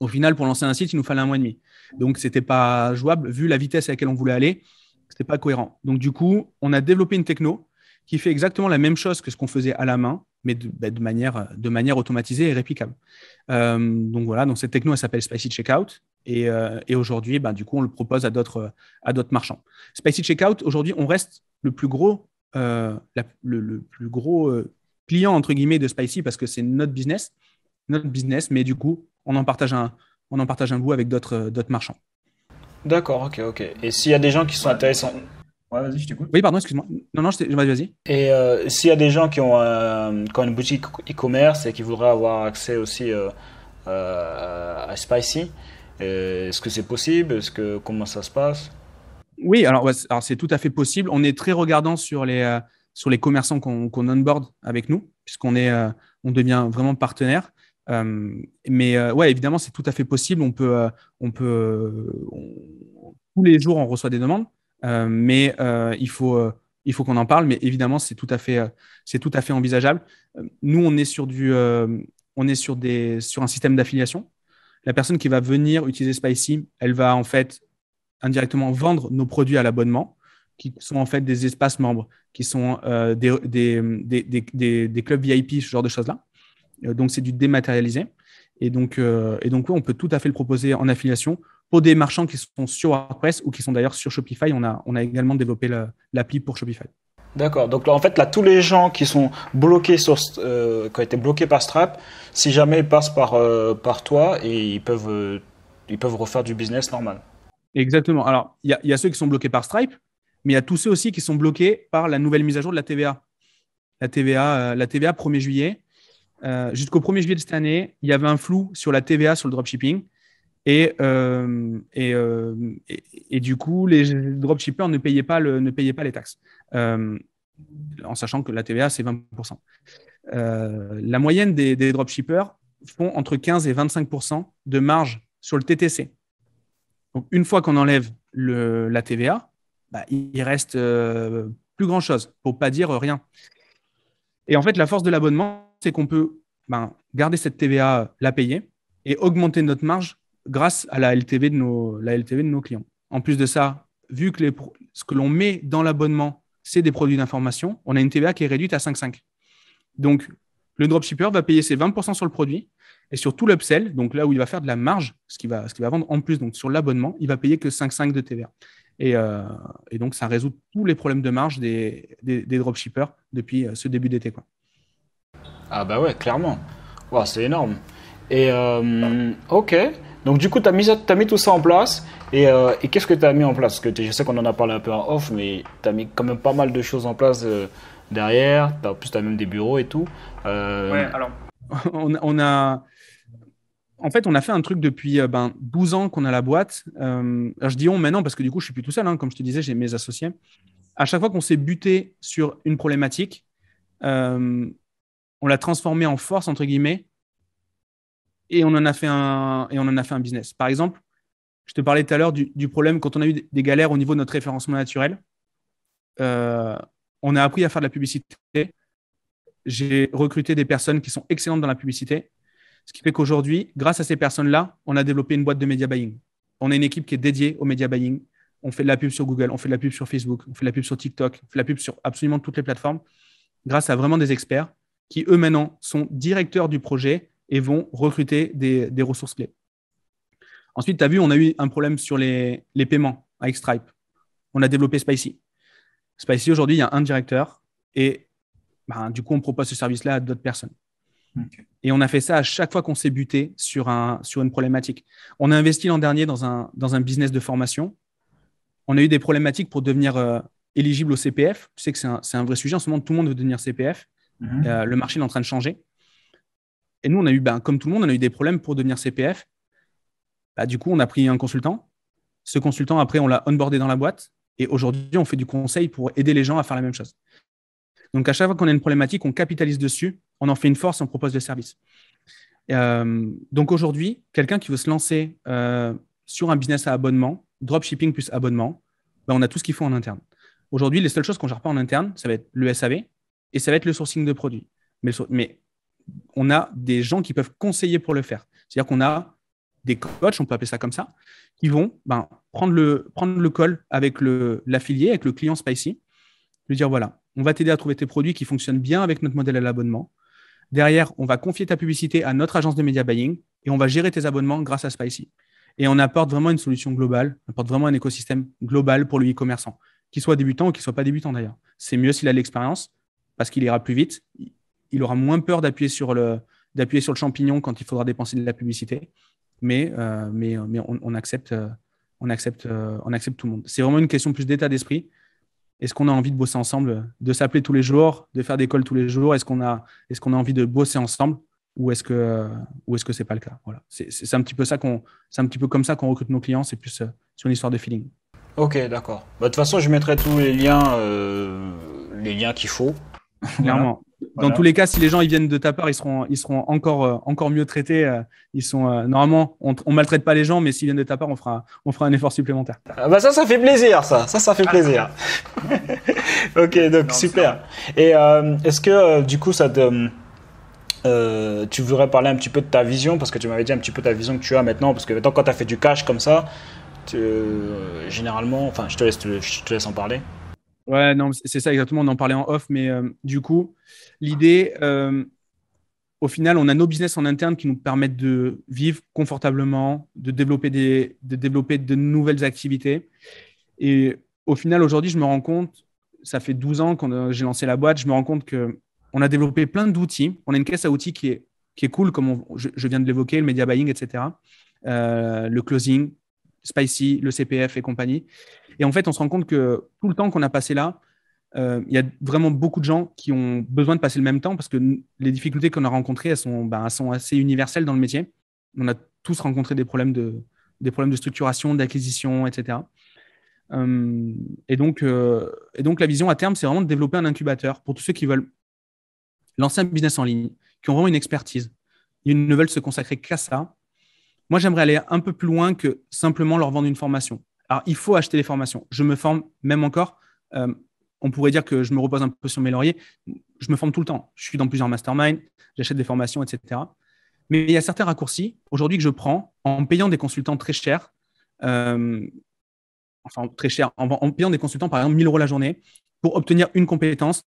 Au final, pour lancer un site, il nous fallait un mois et demi. Donc, ce n'était pas jouable. Vu la vitesse à laquelle on voulait aller, ce n'était pas cohérent. Donc, du coup, on a développé une techno qui fait exactement la même chose que ce qu'on faisait à la main, mais de, bah, de, manière, de manière automatisée et réplicable. Euh, donc, voilà. Donc, cette techno, elle s'appelle Spicy Checkout. Et, euh, et aujourd'hui, bah, du coup, on le propose à d'autres, à d'autres marchands. Spicy Checkout, aujourd'hui, on reste le plus gros, euh, la, le, le plus gros euh, client, entre guillemets, de Spicy parce que c'est notre business. Notre business, mais du coup, on en partage un, on en partage un bout avec d'autres, d'autres marchands. D'accord, ok, ok. Et s'il y a des gens qui sont intéressants... Ouais, vas-y, je t'écoute. Oui, pardon, excuse-moi. Non, non, je vas-y, vas-y. Et euh, s'il y a des gens qui ont, euh, qui ont une boutique e-commerce et qui voudraient avoir accès aussi euh, euh, à Spicy, euh, est-ce que c'est possible? Est-ce que, comment ça se passe? Oui, alors, ouais, alors c'est tout à fait possible. On est très regardant sur les, euh, sur les commerçants qu'on, qu'on onboard avec nous, puisqu'on est, euh, on devient vraiment partenaire. Euh, mais euh, ouais, évidemment, c'est tout à fait possible. On peut, euh, on peut, euh, on, tous les jours, on reçoit des demandes, euh, mais euh, il faut, euh, il faut qu'on en parle. Mais évidemment, c'est tout à fait, euh, c'est tout à fait envisageable. Nous, on est sur du, euh, on est sur des, sur un système d'affiliation. La personne qui va venir utiliser Spicy, elle va en fait indirectement vendre nos produits à l'abonnement, qui sont en fait des espaces membres, qui sont euh, des, des, des, des, des, des clubs V I P, ce genre de choses-là. Donc, c'est du dématérialisé. Et donc, euh, et donc ouais, on peut tout à fait le proposer en affiliation pour des marchands qui sont sur WordPress ou qui sont d'ailleurs sur Shopify. On a, on a également développé la, l'appli pour Shopify. D'accord. Donc, là, en fait, là, tous les gens qui sont bloqués sur, euh, qui ont été bloqués par Stripe, si jamais ils passent par, euh, par toi, et ils peuvent, euh, ils peuvent refaire du business normal. Exactement. Alors, il y a, y a ceux qui sont bloqués par Stripe, mais il y a tous ceux aussi qui sont bloqués par la nouvelle mise à jour de la T V A. La T V A, euh, la T V A premier juillet. Euh, jusqu'au premier juillet de cette année, il y avait un flou sur la T V A sur le dropshipping et, euh, et, euh, et, et du coup, les dropshippers ne payaient pas, le, ne payaient pas les taxes euh, en sachant que la T V A, c'est vingt pour cent. Euh, la moyenne des, des dropshippers font entre quinze et vingt-cinq pour cent de marge sur le T T C. Donc, une fois qu'on enlève le, la T V A, bah, il reste euh, plus grand-chose pour ne pas dire rien. Et en fait, la force de l'abonnement, c'est qu'on peut ben, garder cette T V A, la payer et augmenter notre marge grâce à la L T V de nos, la L T V de nos clients. En plus de ça, vu que les, ce que l'on met dans l'abonnement, c'est des produits d'information, on a une T V A qui est réduite à cinq virgule cinq. Donc, le dropshipper va payer ses vingt pour cent sur le produit et sur tout l'upsell, donc là où il va faire de la marge, ce qu'il va, ce qu'il va vendre en plus, donc sur l'abonnement, il va payer que cinq virgule cinq de T V A. Et, euh, et donc, ça résout tous les problèmes de marge des, des, des dropshippers depuis ce début d'été, quoi. Ah bah ouais, clairement. Wow, c'est énorme. Et euh, ok. Donc du coup, tu as mis, mis tout ça en place. Et, euh, et qu'est-ce que tu as mis en place? Parce que je sais qu'on en a parlé un peu en off, mais tu as mis quand même pas mal de choses en place euh, derrière. En plus, tu as même des bureaux et tout. Euh... Ouais, alors... on, on a... En fait, on a fait un truc depuis ben, douze ans qu'on a la boîte. Euh, alors je dis on maintenant parce que du coup, je ne suis plus tout seul. Hein. Comme je te disais, j'ai mes associés. À chaque fois qu'on s'est buté sur une problématique... Euh, on l'a transformé en force, entre guillemets, et on en a fait un, et on en a fait un business. Par exemple, je te parlais tout à l'heure du, du problème quand on a eu des galères au niveau de notre référencement naturel. Euh, on a appris à faire de la publicité. J'ai recruté des personnes qui sont excellentes dans la publicité, ce qui fait qu'aujourd'hui, grâce à ces personnes-là, on a développé une boîte de media buying. On a une équipe qui est dédiée au media buying. On fait de la pub sur Google, on fait de la pub sur Facebook, on fait de la pub sur TikTok, on fait de la pub sur absolument toutes les plateformes, grâce à vraiment des experts qui, eux, maintenant, sont directeurs du projet et vont recruter des, des ressources clés. Ensuite, tu as vu, on a eu un problème sur les, les paiements avec Stripe. On a développé Spicy. Spicy, aujourd'hui, il y a un directeur et ben, du coup, on propose ce service-là à d'autres personnes. Okay. Et on a fait ça à chaque fois qu'on s'est buté sur, un, sur une problématique. On a investi l'an dernier dans un, dans un business de formation. On a eu des problématiques pour devenir euh, éligible au C P F. Tu sais que c'est un, c'est un vrai sujet. En ce moment, tout le monde veut devenir C P F. Mmh. Euh, le marché est en train de changer. Et nous, on a eu, ben, comme tout le monde, on a eu des problèmes pour devenir C P F. Ben, du coup, on a pris un consultant. Ce consultant, après, on l'a onboardé dans la boîte. Et aujourd'hui, on fait du conseil pour aider les gens à faire la même chose. Donc, à chaque fois qu'on a une problématique, on capitalise dessus, on en fait une force, on propose des services. Euh, donc, aujourd'hui, quelqu'un qui veut se lancer euh, sur un business à abonnement, dropshipping plus abonnement, ben, on a tout ce qu'il faut en interne. Aujourd'hui, les seules choses qu'on ne gère pas en interne, ça va être le S A V, et ça va être le sourcing de produits. Mais, mais on a des gens qui peuvent conseiller pour le faire. C'est-à-dire qu'on a des coachs, on peut appeler ça comme ça, qui vont ben, prendre, le, prendre le call avec le, l'affilié, avec le client Spicy, lui dire voilà, on va t'aider à trouver tes produits qui fonctionnent bien avec notre modèle à l'abonnement. Derrière, on va confier ta publicité à notre agence de media buying et on va gérer tes abonnements grâce à Spicy. Et on apporte vraiment une solution globale, on apporte vraiment un écosystème global pour le e-commerçant, qu'il soit débutant ou qu'il ne soit pas débutant d'ailleurs. C'est mieux s'il a de l'expérience, parce qu'il ira plus vite, il aura moins peur d'appuyer sur le, d'appuyer sur le champignon quand il faudra dépenser de la publicité, mais, euh, mais, mais on, on, accepte, euh, on, accepte, euh, on accepte tout le monde. C'est vraiment une question plus d'état d'esprit. Est-ce qu'on a envie de bosser ensemble, de s'appeler tous les jours, de faire des calls tous les jours? Est-ce qu'on a, est-ce qu'on a envie de bosser ensemble ou est-ce que ou est-ce que c'est pas le cas? Voilà. C'est, c'est, c'est, un petit peu ça qu'on, c'est un petit peu comme ça qu'on recrute nos clients, c'est plus euh, sur une histoire de feeling. Ok, d'accord. Bah, de toute façon, je mettrai tous les liens, euh, les liens qu'il faut. Clairement. Voilà. Dans tous les cas, si les gens ils viennent de ta part, ils seront, ils seront encore, euh, encore mieux traités. Euh, ils sont, euh, normalement, on ne maltraite pas les gens, mais s'ils viennent de ta part, on fera, on fera un effort supplémentaire. Ah bah ça, ça fait plaisir, ça. Ça, ça fait plaisir. Ok, donc non, super. Et euh, est-ce que, euh, du coup, ça te... Euh, tu voudrais parler un petit peu de ta vision, parce que tu m'avais dit un petit peu ta vision que tu as maintenant, parce que maintenant, quand tu as fait du cash comme ça, tu, euh, généralement, enfin, je te laisse, je te laisse en parler. Ouais, non, c'est ça exactement, on en parlait en off, mais euh, du coup, l'idée, euh, au final, on a nos business en interne qui nous permettent de vivre confortablement, de développer, des, de, développer de nouvelles activités. Et au final, aujourd'hui, je me rends compte, ça fait douze ans que j'ai lancé la boîte, je me rends compte qu'on a développé plein d'outils. On a une caisse à outils qui est, qui est cool, comme on, je, je viens de l'évoquer, le media buying, et cetera, euh, le closing, Spicy, le C P F et compagnie. Et en fait, on se rend compte que tout le temps qu'on a passé là, euh, il y a vraiment beaucoup de gens qui ont besoin de passer le même temps parce que n- les difficultés qu'on a rencontrées, elles sont, ben, elles sont assez universelles dans le métier. On a tous rencontré des problèmes de, des problèmes de structuration, d'acquisition, et cetera. Euh, et, donc, euh, et donc, la vision à terme, c'est vraiment de développer un incubateur pour tous ceux qui veulent lancer un business en ligne, qui ont vraiment une expertise. Ils ne veulent se consacrer qu'à ça. Moi, j'aimerais aller un peu plus loin que simplement leur vendre une formation. Alors, il faut acheter des formations. Je me forme même encore. Euh, on pourrait dire que je me repose un peu sur mes lauriers. Je me forme tout le temps. Je suis dans plusieurs masterminds, j'achète des formations, et cetera. Mais il y a certains raccourcis aujourd'hui que je prends en payant des consultants très chers. Euh, enfin, très chers. En, en payant des consultants, par exemple, mille euros la journée pour obtenir une compétence,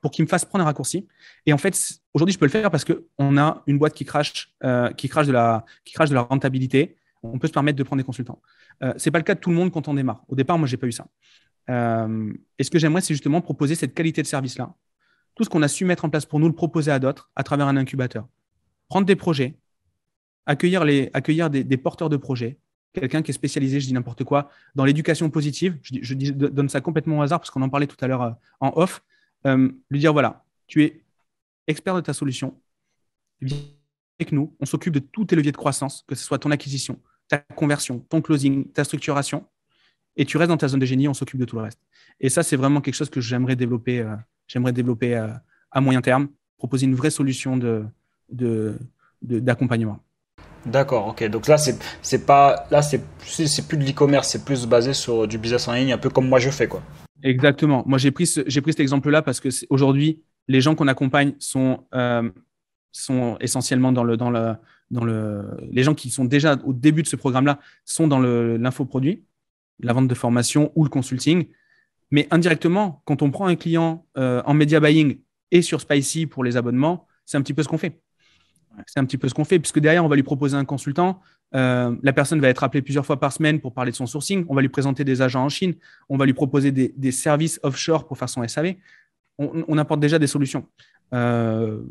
pour qu'ils me fassent prendre un raccourci. Et en fait, aujourd'hui, je peux le faire parce qu'on a une boîte qui crache, euh, qui crache de la, qui crache de la rentabilité. On peut se permettre de prendre des consultants. Euh, ce n'est pas le cas de tout le monde quand on démarre. Au départ, moi, je n'ai pas eu ça. Euh, et ce que j'aimerais, c'est justement proposer cette qualité de service-là. Tout ce qu'on a su mettre en place pour nous, le proposer à d'autres à travers un incubateur. Prendre des projets, accueillir, les, accueillir des, des porteurs de projets, quelqu'un qui est spécialisé, je dis n'importe quoi, dans l'éducation positive. Je, je, dis, je donne ça complètement au hasard parce qu'on en parlait tout à l'heure euh, en off. Euh, lui dire, voilà, tu es expert de ta solution. Viens avec nous, on s'occupe de tous tes leviers de croissance, que ce soit ton acquisition, ta conversion, ton closing, ta structuration, et tu restes dans ta zone de génie, on s'occupe de tout le reste. Et ça, c'est vraiment quelque chose que j'aimerais développer, euh, j'aimerais développer euh, à moyen terme, proposer une vraie solution de, de, de, d'accompagnement. D'accord, ok. Donc là, c'est, c'est pas, là, c'est, c'est plus de l'e-commerce, c'est plus basé sur du business en ligne, un peu comme moi je fais, quoi. Exactement. Moi, j'ai pris, ce, j'ai pris cet exemple-là parce que aujourd'hui, les gens qu'on accompagne sont, euh, sont essentiellement dans le… Dans le Dans le, les gens qui sont déjà au début de ce programme-là sont dans le, l'infoproduit, la vente de formation ou le consulting. Mais indirectement, quand on prend un client euh, en media buying et sur Spicy pour les abonnements, c'est un petit peu ce qu'on fait. C'est un petit peu ce qu'on fait puisque derrière, on va lui proposer un consultant. Euh, la personne va être appelée plusieurs fois par semaine pour parler de son sourcing. On va lui présenter des agents en Chine. On va lui proposer des, des services offshore pour faire son S A V. On, on apporte déjà des solutions. Euh,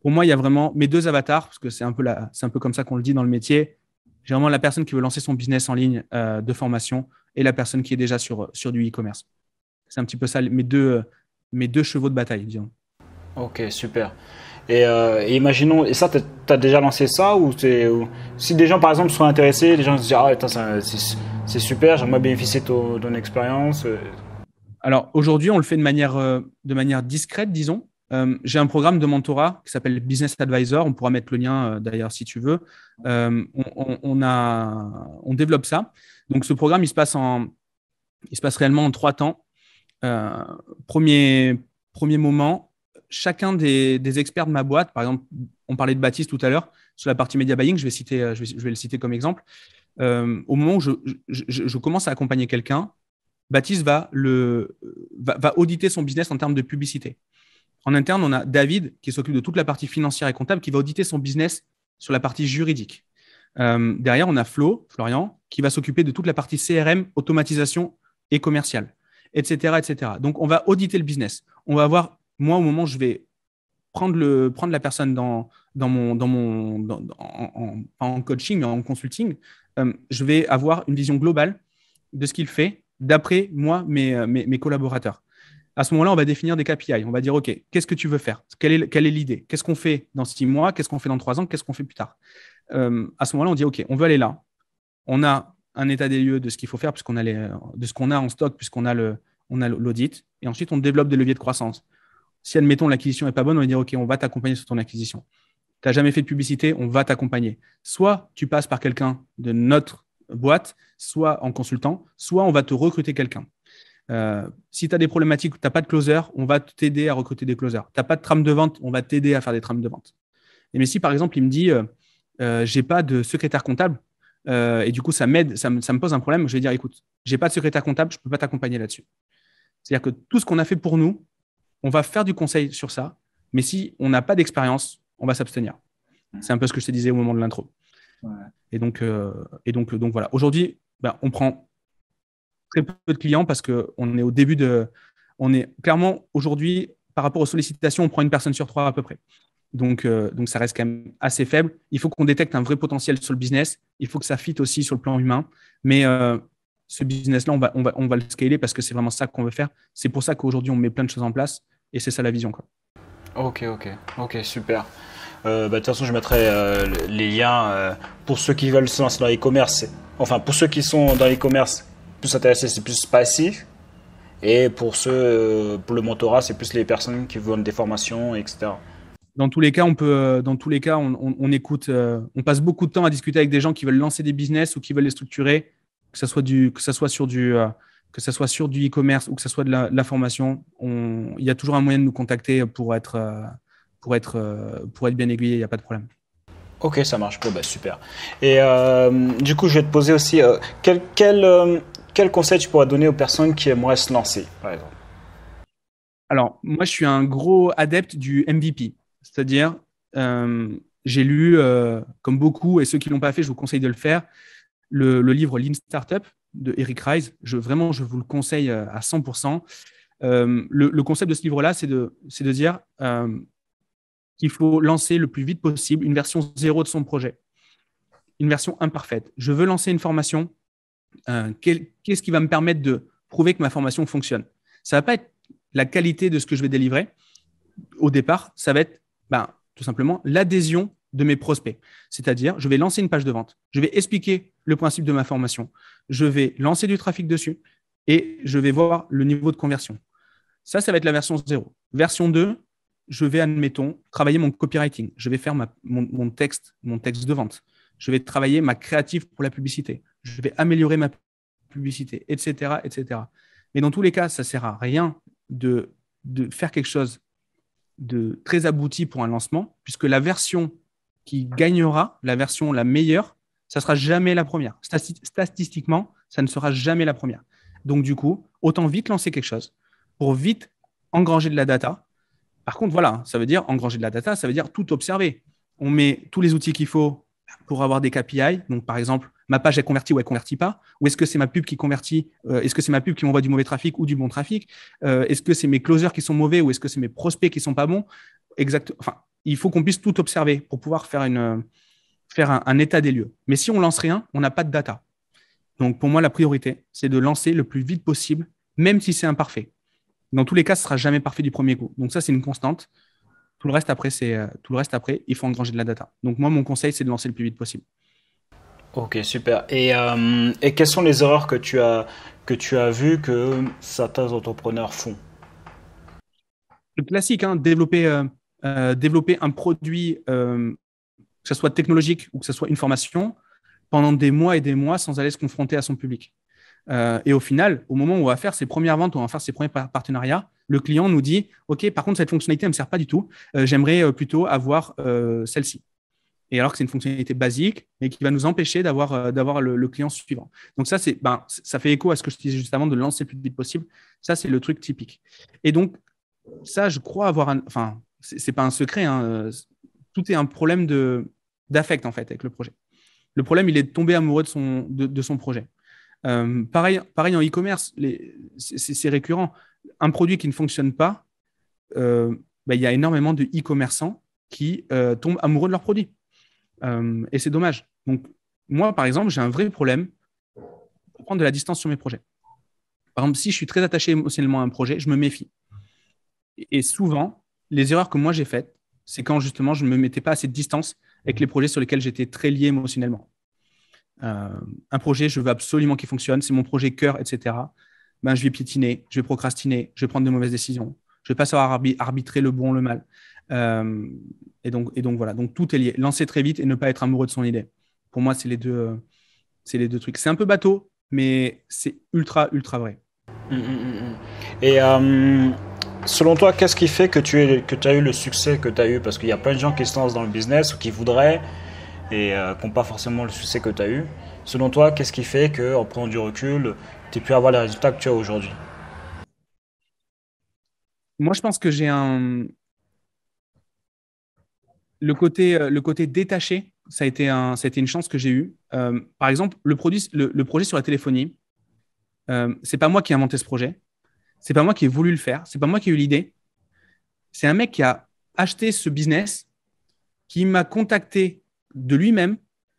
Pour moi, il y a vraiment mes deux avatars, parce que c'est un peu, la, c'est un peu comme ça qu'on le dit dans le métier. J'ai vraiment la personne qui veut lancer son business en ligne euh, de formation et la personne qui est déjà sur, sur du e-commerce. C'est un petit peu ça, mes deux, mes deux chevaux de bataille, disons. Ok, super. Et, euh, et imaginons, et ça, tu as déjà lancé ça ou, ou si des gens, par exemple, sont intéressés, les gens se disent « Ah, attends, ça, c'est, c'est super, j'aimerais bénéficier de ton, ton expérience. » Alors, aujourd'hui, on le fait de manière, euh, de manière discrète, disons. Euh, j'ai un programme de mentorat qui s'appelle Business Advisor. On pourra mettre le lien euh, d'ailleurs si tu veux. Euh, on, on, on, a, on développe ça. Donc, ce programme, il se passe, en, il se passe réellement en trois temps. Euh, premier, premier moment, chacun des, des experts de ma boîte, par exemple, on parlait de Baptiste tout à l'heure, sur la partie media buying, je vais, citer, je vais, je vais le citer comme exemple. Euh, au moment où je, je, je, je commence à accompagner quelqu'un, Baptiste va, le, va, va auditer son business en termes de publicité. En interne, on a David qui s'occupe de toute la partie financière et comptable qui va auditer son business sur la partie juridique. Euh, derrière, on a Flo, Florian, qui va s'occuper de toute la partie C R M, automatisation et commerciale, et cetera, et cetera. Donc, on va auditer le business. On va avoir, moi, au moment où je vais prendre, le, prendre la personne dans, dans mon, dans mon, dans, en, en, en coaching, mais en consulting, euh, je vais avoir une vision globale de ce qu'il fait d'après moi, mes, mes, mes collaborateurs. À ce moment-là, on va définir des K P I. On va dire, OK, qu'est-ce que tu veux faire ? Quelle est, quelle est l'idée ? Qu'est-ce qu'on fait dans six mois ? Qu'est-ce qu'on fait dans trois ans ? Qu'est-ce qu'on fait plus tard ? euh, À ce moment-là, on dit, OK, on veut aller là. On a un état des lieux de ce qu'il faut faire, puisqu'on a les, de ce qu'on a en stock, puisqu'on a, le, on a l'audit. Et ensuite, on développe des leviers de croissance. si admettons l'acquisition n'est pas bonne, on va dire, OK, on va t'accompagner sur ton acquisition. Tu n'as jamais fait de publicité, on va t'accompagner. Soit tu passes par quelqu'un de notre boîte, soit en consultant, soit on va te recruter quelqu'un. Euh, si tu as des problématiques où tu n'as pas de closer, on va t'aider à recruter des closers. Tu n'as pas de trame de vente, on va t'aider à faire des trames de vente. Et mais si par exemple, il me dit, euh, euh, j'ai pas de secrétaire comptable, euh, et du coup, ça m'aide, ça me, ça me pose un problème, je vais dire, écoute, j'ai pas de secrétaire comptable, je ne peux pas t'accompagner là-dessus. C'est-à-dire que tout ce qu'on a fait pour nous, on va faire du conseil sur ça, mais si on n'a pas d'expérience, on va s'abstenir. C'est un peu ce que je te disais au moment de l'intro. Ouais. Et donc, euh, et donc, donc voilà. Aujourd'hui, bah, on prend très peu de clients parce qu'on est au début de… On est clairement, aujourd'hui, par rapport aux sollicitations, on prend une personne sur trois à peu près. Donc, euh, donc, ça reste quand même assez faible. Il faut qu'on détecte un vrai potentiel sur le business. Il faut que ça fitte aussi sur le plan humain. Mais euh, ce business-là, on va, on va, on va le scaler parce que c'est vraiment ça qu'on veut faire. C'est pour ça qu'aujourd'hui, on met plein de choses en place et c'est ça la vision, quoi. Ok, ok, ok, super. Euh, bah, de toute façon, je mettrai euh, les liens euh, pour ceux qui veulent se lancer dans l'e-commerce. Enfin, pour ceux qui sont dans l'e-commerce, plus intéressés, c'est plus passif. Et pour ceux, euh, pour le mentorat, c'est plus les personnes qui veulent des formations, et cetera. Dans tous les cas, on peut, dans tous les cas, on, on, on écoute, euh, on passe beaucoup de temps à discuter avec des gens qui veulent lancer des business ou qui veulent les structurer, que ça soit du, que ça soit sur du, euh, que ça soit sur du e-commerce ou que ça soit de la, de la formation. On, il y a toujours un moyen de nous contacter pour être, euh, pour être, euh, pour être bien aiguillé. Il n'y a pas de problème. Ok, ça marche. Oh, bah, super. Et euh, du coup, je vais te poser aussi euh, quel, quel, euh, quel conseil tu pourrais donner aux personnes qui aimeraient se lancer, par exemple. Alors, moi, je suis un gros adepte du M V P. C'est-à-dire, euh, j'ai lu, euh, comme beaucoup, et ceux qui ne l'ont pas fait, je vous conseille de le faire, le, le livre Lean Startup de Eric Reis. Je, vraiment, je vous le conseille à cent pour cent. Euh, le, le concept de ce livre-là, c'est de, c'est de dire euh, qu'il faut lancer le plus vite possible une version zéro de son projet, une version imparfaite. Je veux lancer une formation. Euh, quel, qu'est-ce qui va me permettre de prouver que ma formation fonctionne? Ça ne va pas être la qualité de ce que je vais délivrer au départ, ça va être Ben, tout simplement l'adhésion de mes prospects. C'est-à-dire, je vais lancer une page de vente, je vais expliquer le principe de ma formation, je vais lancer du trafic dessus et je vais voir le niveau de conversion. Ça, ça va être la version zéro. Version deux, je vais, admettons, travailler mon copywriting. Je vais faire ma, mon, mon texte, mon texte de vente. Je vais travailler ma créative pour la publicité. Je vais améliorer ma publicité, et cetera, et cetera. Mais dans tous les cas, ça ne sert à rien de, de faire quelque chose de très abouti pour un lancement, puisque la version qui gagnera, la version la meilleure, ça ne sera jamais la première. Statistiquement, ça ne sera jamais la première. Donc, du coup, autant vite lancer quelque chose pour vite engranger de la data. Par contre, voilà, ça veut dire engranger de la data, ça veut dire tout observer. On met tous les outils qu'il faut pour avoir des K P I. Donc, par exemple, ma page, elle convertit ou elle ne convertit pas? Ou est-ce que c'est ma pub qui convertit? euh, Est-ce que c'est ma pub qui m'envoie du mauvais trafic ou du bon trafic? euh, Est-ce que c'est mes closers qui sont mauvais ou est-ce que c'est mes prospects qui ne sont pas bons? Exact. Enfin, il faut qu'on puisse tout observer pour pouvoir faire, une, faire un, un état des lieux. Mais si on ne lance rien, on n'a pas de data. Donc, pour moi, la priorité, c'est de lancer le plus vite possible, même si c'est imparfait. Dans tous les cas, ce ne sera jamais parfait du premier coup. Donc, ça, c'est une constante. Tout le reste après, c'est, euh, tout le reste après, il faut engranger de la data. Donc, moi, mon conseil, c'est de lancer le plus vite possible. Ok, super. Et, euh, et quelles sont les erreurs que tu as, que tu as vues que certains entrepreneurs font? Le classique, hein, développer, euh, euh, développer un produit, euh, que ce soit technologique ou que ce soit une formation, pendant des mois et des mois sans aller se confronter à son public. Euh, et au final, au moment où on va faire ses premières ventes, on va faire ses premiers partenariats, le client nous dit « Ok, par contre, cette fonctionnalité ne me sert pas du tout. Euh, j'aimerais plutôt avoir euh, celle-ci. » Et alors que c'est une fonctionnalité basique et qui va nous empêcher d'avoir, euh, d'avoir le, le client suivant. Donc ça, c'est, ben, ça fait écho à ce que je disais juste avant de lancer le plus vite possible. Ça, c'est le truc typique. Et donc, ça, je crois avoir… un, enfin, ce n'est pas un secret. Hein, tout est un problème de, d'affect, en fait, avec le projet. Le problème, il est de tomber amoureux de son, de, de son projet. Euh, pareil, pareil en e-commerce, les, c'est, c'est récurrent. Un produit qui ne fonctionne pas, euh, ben, il y a énormément de e-commerçants qui euh, tombent amoureux de leur produit. Euh, et c'est dommage. Donc, moi, par exemple, j'ai un vrai problème pour prendre de la distance sur mes projets. Par exemple, si je suis très attaché émotionnellement à un projet, je me méfie. Et souvent, les erreurs que moi j'ai faites, c'est quand justement je ne me mettais pas assez de distance avec les projets sur lesquels j'étais très lié émotionnellement. Euh, un projet, je veux absolument qu'il fonctionne, c'est mon projet cœur, et cetera. Ben, je vais piétiner, je vais procrastiner, je vais prendre de mauvaises décisions. Je ne vais pas savoir arbitrer le bon, le mal. Euh, et, donc, et donc, voilà. Donc, tout est lié. Lancer très vite et ne pas être amoureux de son idée. Pour moi, c'est les deux, euh, c'est les deux trucs. C'est un peu bateau, mais c'est ultra, ultra vrai. Mmh, mmh. Et euh, selon toi, qu'est-ce qui fait que tu es, que tu as eu le succès que tu as eu? Parce qu'il y a plein de gens qui se lancent dans le business ou qui voudraient et euh, qui n'ont pas forcément le succès que tu as eu. Selon toi, qu'est-ce qui fait qu'en prenant du recul, tu as pu avoir les résultats que tu as aujourd'hui? Moi, je pense que j'ai un... Le côté, le côté détaché, ça a été, un, ça a été une chance que j'ai eue. Euh, par exemple, le, produit, le, le projet sur la téléphonie, euh, ce n'est pas moi qui ai inventé ce projet. Ce n'est pas moi qui ai voulu le faire. Ce n'est pas moi qui ai eu l'idée. C'est un mec qui a acheté ce business, qui m'a contacté de lui-même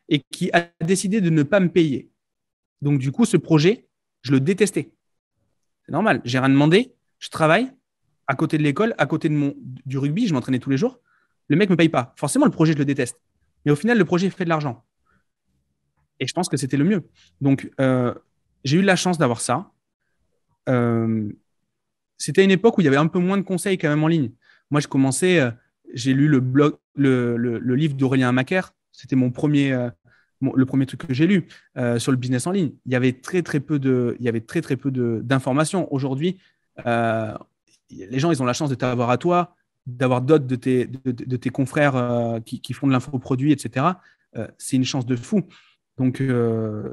et qui a décidé de ne pas me payer. Donc, du coup, ce projet, je le détestais. C'est normal. Je n'ai rien demandé. Je travaille à côté de l'école, à côté de mon, du rugby. Je m'entraînais tous les jours. Le mec ne me paye pas. Forcément, le projet, je le déteste. Mais au final, le projet fait de l'argent. Et je pense que c'était le mieux. Donc, euh, j'ai eu de la chance d'avoir ça. Euh, c'était une époque où il y avait un peu moins de conseils quand même en ligne. Moi, je commençais, euh, j'ai lu le, blog, le, le, le livre d'Aurélien Hamaker. C'était mon premier, euh, mon, le premier truc que j'ai lu euh, sur le business en ligne. Il y avait très, très peu de, il y avait très, très peu de, d'informations. Aujourd'hui, euh, les gens, ils ont la chance de t'avoir à toi, d'avoir d'autres de tes, de, de tes confrères euh, qui, qui font de l'infoproduit, et cetera. Euh, c'est une chance de fou. Donc, euh,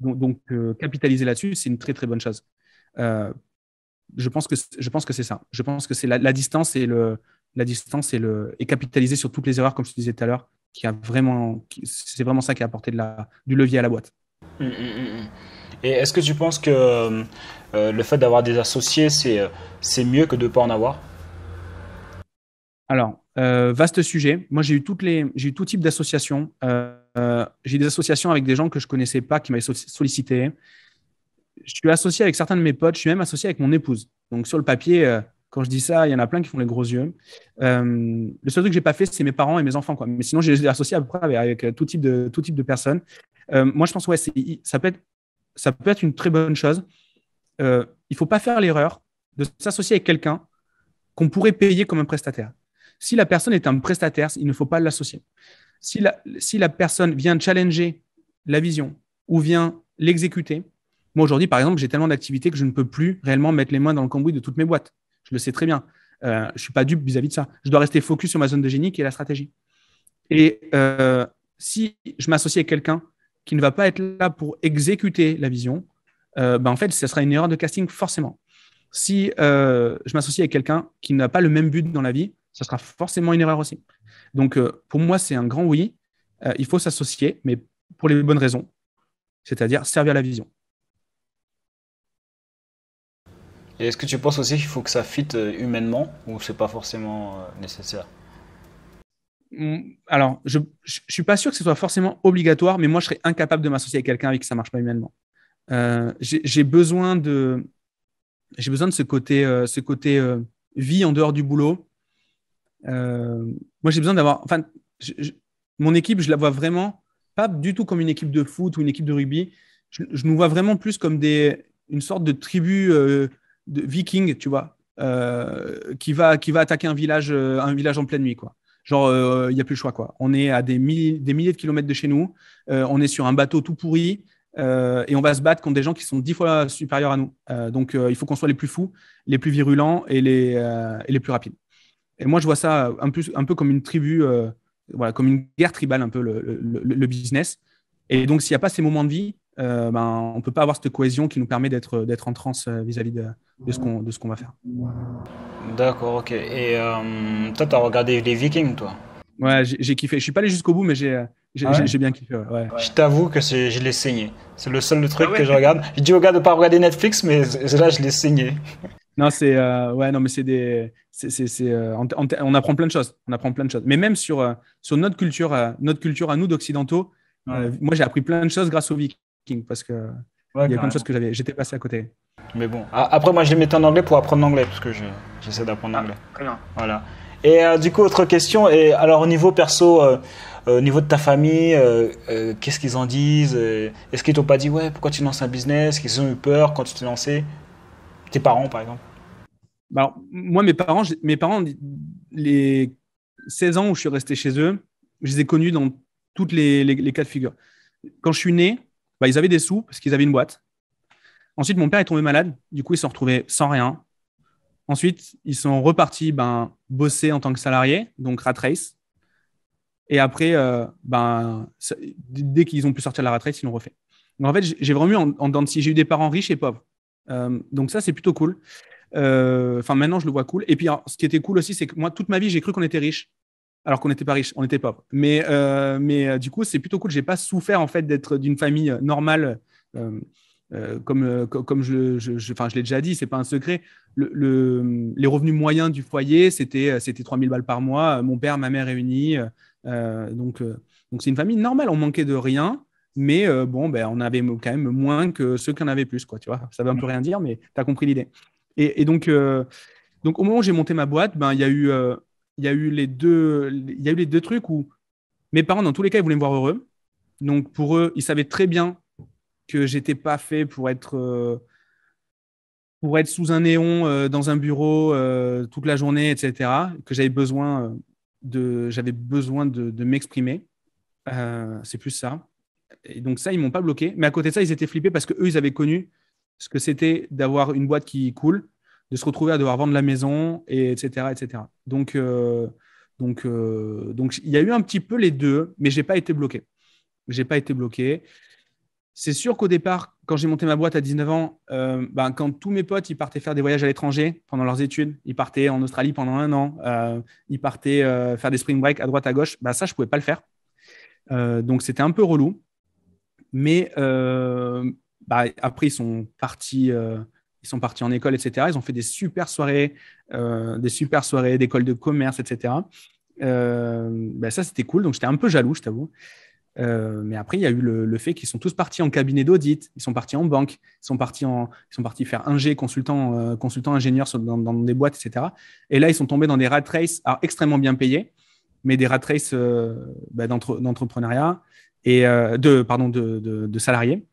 donc, donc euh, capitaliser là-dessus, c'est une très, très bonne chose. Euh, je pense que, je pense que c'est ça. Je pense que c'est la, la distance et le, la distance et le, et capitaliser sur toutes les erreurs, comme je te disais tout à l'heure, qui a vraiment, qui, c'est vraiment ça qui a apporté de la, du levier à la boîte. Mmh, mmh. Et est-ce que tu penses que euh, le fait d'avoir des associés, c'est, c'est mieux que de ne pas en avoir ? Alors, euh, vaste sujet. Moi, j'ai eu, toutes les, j'ai eu tout type d'associations. Euh, euh, j'ai eu des associations avec des gens que je ne connaissais pas, qui m'avaient so- sollicité. Je suis associé avec certains de mes potes. Je suis même associé avec mon épouse. Donc, sur le papier, euh, quand je dis ça, il y en a plein qui font les gros yeux. Euh, le seul truc que je n'ai pas fait, c'est mes parents et mes enfants, quoi. Mais sinon, j'ai associé à peu près avec, avec tout, type de, tout type de personnes. Euh, moi, je pense que ouais, c'est, ça, peut être, ça peut être une très bonne chose. Euh, il ne faut pas faire l'erreur de s'associer avec quelqu'un qu'on pourrait payer comme un prestataire. Si la personne est un prestataire, il ne faut pas l'associer. Si la, si la personne vient challenger la vision ou vient l'exécuter, moi aujourd'hui, par exemple, j'ai tellement d'activités que je ne peux plus réellement mettre les mains dans le cambouis de toutes mes boîtes. Je le sais très bien. Euh, je ne suis pas dupe vis-à-vis de ça. Je dois rester focus sur ma zone de génie qui est la stratégie. Et euh, si je m'associe avec quelqu'un qui ne va pas être là pour exécuter la vision, euh, ben en fait, ça sera une erreur de casting forcément. Si euh, je m'associe avec quelqu'un qui n'a pas le même but dans la vie, ça sera forcément une erreur aussi. Donc, euh, pour moi, c'est un grand oui. Euh, il faut s'associer, mais pour les bonnes raisons, c'est-à-dire servir à la vision. Et est-ce que tu penses aussi qu'il faut que ça fitte humainement ou c'est pas forcément euh, nécessaire ? Alors, je ne suis pas sûr que ce soit forcément obligatoire, mais moi, je serais incapable de m'associer avec quelqu'un avec qui ça ne marche pas humainement. Euh, j'ai, j'ai, besoin de, j'ai besoin de ce côté, euh, ce côté euh, vie en dehors du boulot. Euh, moi j'ai besoin d'avoir enfin je, je, mon équipe, je la vois vraiment pas du tout comme une équipe de foot ou une équipe de rugby. je, je nous vois vraiment plus comme des, une sorte de tribu euh, de viking, tu vois, euh, qui, va, qui va attaquer un village, euh, un village en pleine nuit, quoi. Genre il euh, n'y a plus le choix, quoi. On est à des, mi- des milliers de kilomètres de chez nous, euh, on est sur un bateau tout pourri, euh, et on va se battre contre des gens qui sont dix fois supérieurs à nous, euh, donc euh, il faut qu'on soit les plus fous, les plus virulents et les, euh, et les plus rapides. Et moi, je vois ça un peu, un peu comme une tribu, euh, voilà, comme une guerre tribale, un peu le, le, le business. Et donc, s'il n'y a pas ces moments de vie, euh, ben, on ne peut pas avoir cette cohésion qui nous permet d'être, d'être en transe vis-à-vis de, de, ce qu'on, de ce qu'on va faire. D'accord, ok. Et euh, toi, tu as regardé les Vikings, toi ? Ouais, j'ai, j'ai kiffé. Je ne suis pas allé jusqu'au bout, mais j'ai, j'ai, ah ouais j'ai, j'ai bien kiffé. Ouais. Ouais. Je t'avoue que c'est, je l'ai saigné. C'est le seul truc ah ouais. que je regarde. Je dis aux gars de ne pas regarder Netflix, mais là, je l'ai saigné. Non, c'est euh, ouais, non, mais c'est des, c'est, c'est, c'est euh, on, on apprend plein de choses, on apprend plein de choses. Mais même sur euh, sur notre culture, euh, notre culture à nous d'occidentaux, euh, ouais. Moi j'ai appris plein de choses grâce aux Vikings parce que ouais, il y a plein même. de choses que j'avais, j'étais passé à côté. Mais bon, après moi je les mettais en anglais pour apprendre l'anglais parce que je, j'essaie d'apprendre l'anglais. Très bien. Voilà. Et euh, du coup autre question. Et alors au niveau perso, euh, euh, au niveau de ta famille, euh, euh, qu'est-ce qu'ils en disent? Est-ce qu'ils t'ont pas dit ouais pourquoi tu lances un business? Est-ce qu'ils ont eu peur quand tu t'es lancé? Tes parents, par exemple? Alors, moi, mes parents, mes parents, les seize ans où je suis resté chez eux, je les ai connus dans toutes les, les, les cas de figure. Quand je suis né, bah, ils avaient des sous parce qu'ils avaient une boîte. Ensuite, mon père est tombé malade. Du coup, ils se sont retrouvés sans rien. Ensuite, ils sont repartis ben, bosser en tant que salariés, donc rat race. Et après, euh, ben, dès qu'ils ont pu sortir de la rat race, ils l'ont refait. Donc, en fait, j'ai vraiment eu en, en dents de scie. J'ai eu des parents riches et pauvres. Euh, donc, ça, c'est plutôt cool. Enfin, euh, maintenant, je le vois cool. Et puis, alors, ce qui était cool aussi, c'est que moi, toute ma vie, j'ai cru qu'on était riche. Alors qu'on n'était pas riche, on était pauvre. Mais, euh, mais euh, du coup, c'est plutôt cool. Je n'ai pas souffert en fait, d'être d'une famille normale. Euh, Euh, comme, euh, comme je, je, je, je l'ai déjà dit, ce n'est pas un secret. Le, le, les revenus moyens du foyer, c'était, c'était trois mille balles par mois. Mon père, ma mère réunis. Euh, donc, euh, donc, c'est une famille normale. On manquait de rien, mais euh, bon, ben, on avait quand même moins que ceux qui en avaient plus, quoi, tu vois. Ça ne veut un peu rien dire, mais tu as compris l'idée. Et, et donc, euh, donc, au moment où j'ai monté ma boîte, ben, y a eu, euh, y a eu les deux, y a eu les deux trucs où mes parents, dans tous les cas, ils voulaient me voir heureux. Donc, pour eux, ils savaient très bien que je n'étais pas fait pour être, euh, pour être sous un néon, euh, dans un bureau, euh, toute la journée, et cetera, que j'avais besoin de, j'avais besoin de, de m'exprimer. Euh, c'est plus ça. Et donc ça, ils ne m'ont pas bloqué. Mais à côté de ça, ils étaient flippés parce qu'eux, ils avaient connu ce que c'était d'avoir une boîte qui coule, de se retrouver à devoir vendre la maison, et, etc., et cetera. Donc, euh, donc, euh, donc, il y a eu un petit peu les deux, mais je n'ai pas été bloqué. Je n'ai pas été bloqué. C'est sûr qu'au départ, quand j'ai monté ma boîte à dix-neuf ans, euh, ben, quand tous mes potes ils partaient faire des voyages à l'étranger pendant leurs études, ils partaient en Australie pendant un an, euh, ils partaient euh, faire des spring break à droite, à gauche, ben, ça, je ne pouvais pas le faire. Euh, donc, c'était un peu relou. Mais euh, ben, après, ils sont partis, euh, ils sont partis en école, et cetera. Ils ont fait des super soirées, euh, des super soirées d'école de commerce, et cetera. Euh, ben, ça, c'était cool. Donc, j'étais un peu jaloux, je t'avoue. Euh, mais après, il y a eu le, le fait qu'ils sont tous partis en cabinet d'audit, ils sont partis en banque, ils sont partis, en, ils sont partis faire ingé, consultant, euh, consultant ingénieur sur, dans, dans des boîtes, et cetera. Et là, ils sont tombés dans des rat races alors, extrêmement bien payés, mais des rat races euh, bah, d'entre, d'entrepreneuriat, et, euh, de, pardon, de, de, de salariés.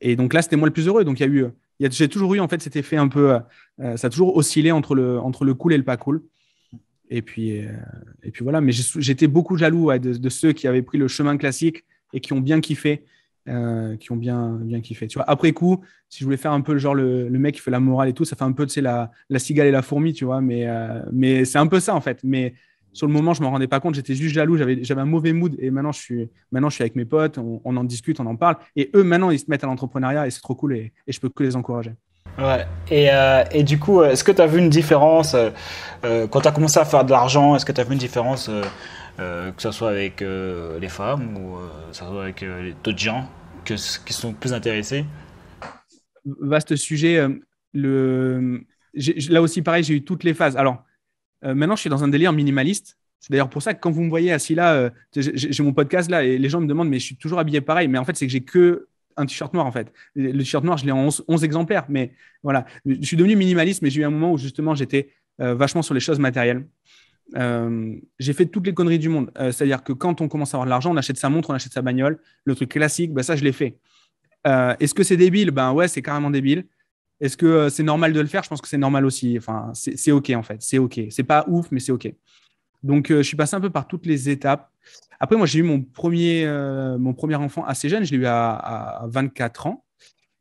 Et donc là, c'était moi le plus heureux. Donc, il y a eu, il y a, j'ai toujours eu en fait, cet effet un peu… Euh, ça a toujours oscillé entre le, entre le cool et le pas cool. Et puis, euh, et puis voilà, mais j'étais beaucoup jaloux ouais, de, de ceux qui avaient pris le chemin classique et qui ont bien kiffé, euh, qui ont bien, bien kiffé. Tu vois, après coup, si je voulais faire un peu le genre le, le mec qui fait la morale et tout, ça fait un peu tu sais, la, la cigale et la fourmi, tu vois, mais, euh, mais c'est un peu ça en fait. Mais sur le moment, je ne m'en rendais pas compte, j'étais juste jaloux, j'avais, j'avais un mauvais mood et maintenant je suis, maintenant, je suis avec mes potes, on, on en discute, on en parle et eux maintenant, ils se mettent à l'entrepreneuriat et c'est trop cool et, et je peux que les encourager. Ouais. Et, euh, et du coup, est-ce que tu as vu une différence euh, quand tu as commencé à faire de l'argent? Est-ce que tu as vu une différence, euh, euh, que ce soit avec euh, les femmes ou euh, que ce soit avec euh, d'autres gens que, qui sont plus intéressés? Vaste sujet. Euh, le... j'ai, là aussi, pareil, j'ai eu toutes les phases. Alors, euh, maintenant, je suis dans un délire minimaliste. C'est d'ailleurs pour ça que quand vous me voyez assis là, euh, j'ai, j'ai mon podcast là et les gens me demandent, mais je suis toujours habillé pareil. Mais en fait, c'est que j'ai que un t-shirt noir en fait. Le t-shirt noir, je l'ai en onze, onze exemplaires, mais voilà. Je suis devenu minimaliste, mais j'ai eu un moment où justement, j'étais euh, vachement sur les choses matérielles. Euh, j'ai fait toutes les conneries du monde. Euh, c'est-à-dire que quand on commence à avoir de l'argent, on achète sa montre, on achète sa bagnole. Le truc classique, bah, ça, je l'ai fait. Euh, est-ce que c'est débile? Ben ouais, c'est carrément débile. Est-ce que euh, c'est normal de le faire? Je pense que c'est normal aussi. Enfin, c'est, c'est OK en fait. C'est OK. C'est pas ouf, mais c'est OK. Donc, euh, je suis passé un peu par toutes les étapes. Après, moi, j'ai eu mon premier, euh, mon premier enfant assez jeune. Je l'ai eu à, à vingt-quatre ans.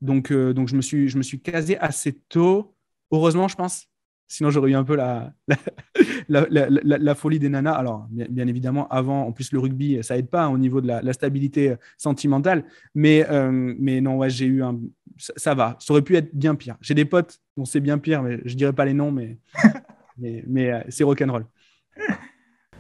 Donc, euh, donc je, me suis, je me suis casé assez tôt. Heureusement, je pense. Sinon, j'aurais eu un peu la, la, la, la, la, la folie des nanas. Alors, bien, bien évidemment, avant, en plus, le rugby, ça n'aide pas au niveau de la, la stabilité sentimentale. Mais, euh, mais non, ouais, j'ai eu un… Ça, ça va. Ça aurait pu être bien pire. J'ai des potes dont c'est bien pire, mais je ne dirais pas les noms, mais, mais, mais euh, c'est rock'n'roll.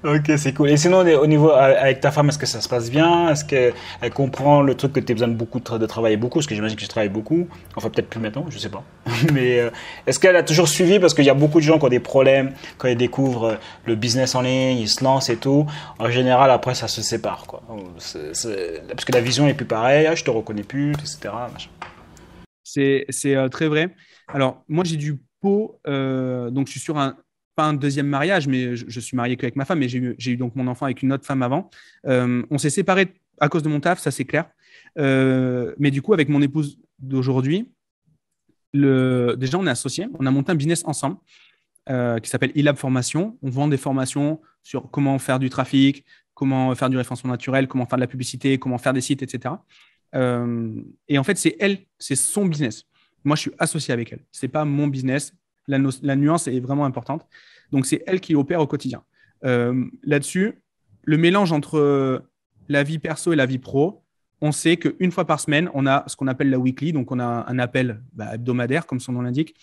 Ok, c'est cool. Et sinon, au niveau avec ta femme, est-ce que ça se passe bien? Est-ce qu'elle comprend le truc que tu as besoin de, beaucoup de, de travailler beaucoup? Parce que j'imagine que je travaille beaucoup. Enfin, peut-être plus maintenant, je ne sais pas. Mais euh, est-ce qu'elle a toujours suivi? Parce qu'il y a beaucoup de gens qui ont des problèmes, quand ils découvrent le business en ligne, ils se lancent et tout. En général, après, ça se sépare, quoi. C'est, c'est... Parce que la vision n'est plus pareille. Ah, je ne te reconnais plus, et cetera. C'est, c'est euh, très vrai. Alors, moi, j'ai du pot. Euh, donc, je suis sur un... pas un deuxième mariage, mais je, je suis marié qu'avec ma femme, mais j'ai eu, j'ai eu donc mon enfant avec une autre femme avant. Euh, on s'est séparés à cause de mon taf, ça c'est clair. Euh, mais du coup, avec mon épouse d'aujourd'hui, le, déjà on est associés, on a monté un business ensemble. euh, qui s'appelle Ilab formation. On vend des formations sur comment faire du trafic, comment faire du référencement naturel, comment faire de la publicité, comment faire des sites, et cetera. Euh, et en fait, c'est elle, c'est son business. Moi, je suis associé avec elle. C'est pas mon business. La, no- la nuance est vraiment importante. Donc, c'est elle qui opère au quotidien. Euh, là-dessus, le mélange entre la vie perso et la vie pro, on sait qu'une fois par semaine, on a ce qu'on appelle la weekly. Donc, on a un appel bah, hebdomadaire, comme son nom l'indique,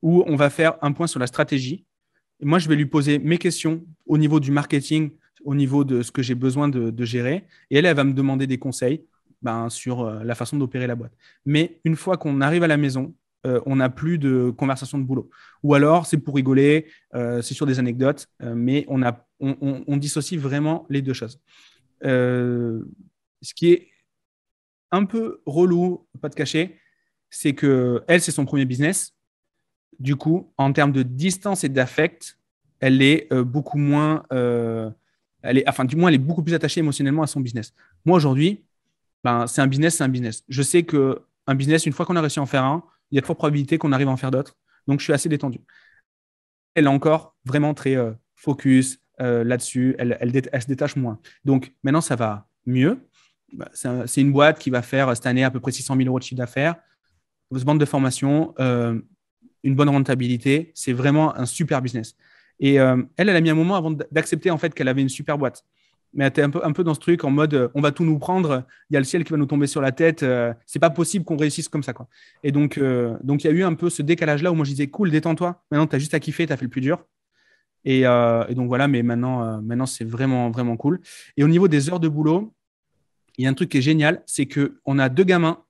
où on va faire un point sur la stratégie. Et moi, je vais lui poser mes questions au niveau du marketing, au niveau de ce que j'ai besoin de, de gérer. Et elle, elle va me demander des conseils ben, sur euh, la façon d'opérer la boîte. Mais une fois qu'on arrive à la maison, euh, on n'a plus de conversation de boulot. Ou alors, c'est pour rigoler, euh, c'est sur des anecdotes, euh, mais on, a, on, on, on dissocie vraiment les deux choses. Euh, ce qui est un peu relou, pas de cacher, c'est qu'elle, c'est son premier business. Du coup, en termes de distance et d'affect, elle est euh, beaucoup moins... Euh, Elle est, enfin, du moins, elle est beaucoup plus attachée émotionnellement à son business. Moi, aujourd'hui, ben, c'est un business, c'est un business. Je sais qu'un business, une fois qu'on a réussi à en faire un, il y a de fortes probabilités qu'on arrive à en faire d'autres. Donc, je suis assez détendu. Elle est encore vraiment très euh, focus euh, là-dessus. Elle, elle, dé- elle se détache moins. Donc, maintenant, ça va mieux. C'est, un, c'est une boîte qui va faire cette année à peu près six cent mille euros de chiffre d'affaires. Votre bande de formation, euh, une bonne rentabilité. C'est vraiment un super business. Et euh, elle, elle a mis un moment avant d'accepter en fait qu'elle avait une super boîte. Mais elle était un peu, un peu dans ce truc en mode euh, on va tout nous prendre, il y a le ciel qui va nous tomber sur la tête, euh, c'est pas possible qu'on réussisse comme ça, quoi. Et donc, euh, donc, il y a eu un peu ce décalage-là où moi je disais cool, détends-toi, maintenant tu as juste à kiffer, tu as fait le plus dur. Et, euh, et donc voilà, mais maintenant, euh, maintenant c'est vraiment, vraiment cool. Et au niveau des heures de boulot, il y a un truc qui est génial, c'est qu'on a deux gamins.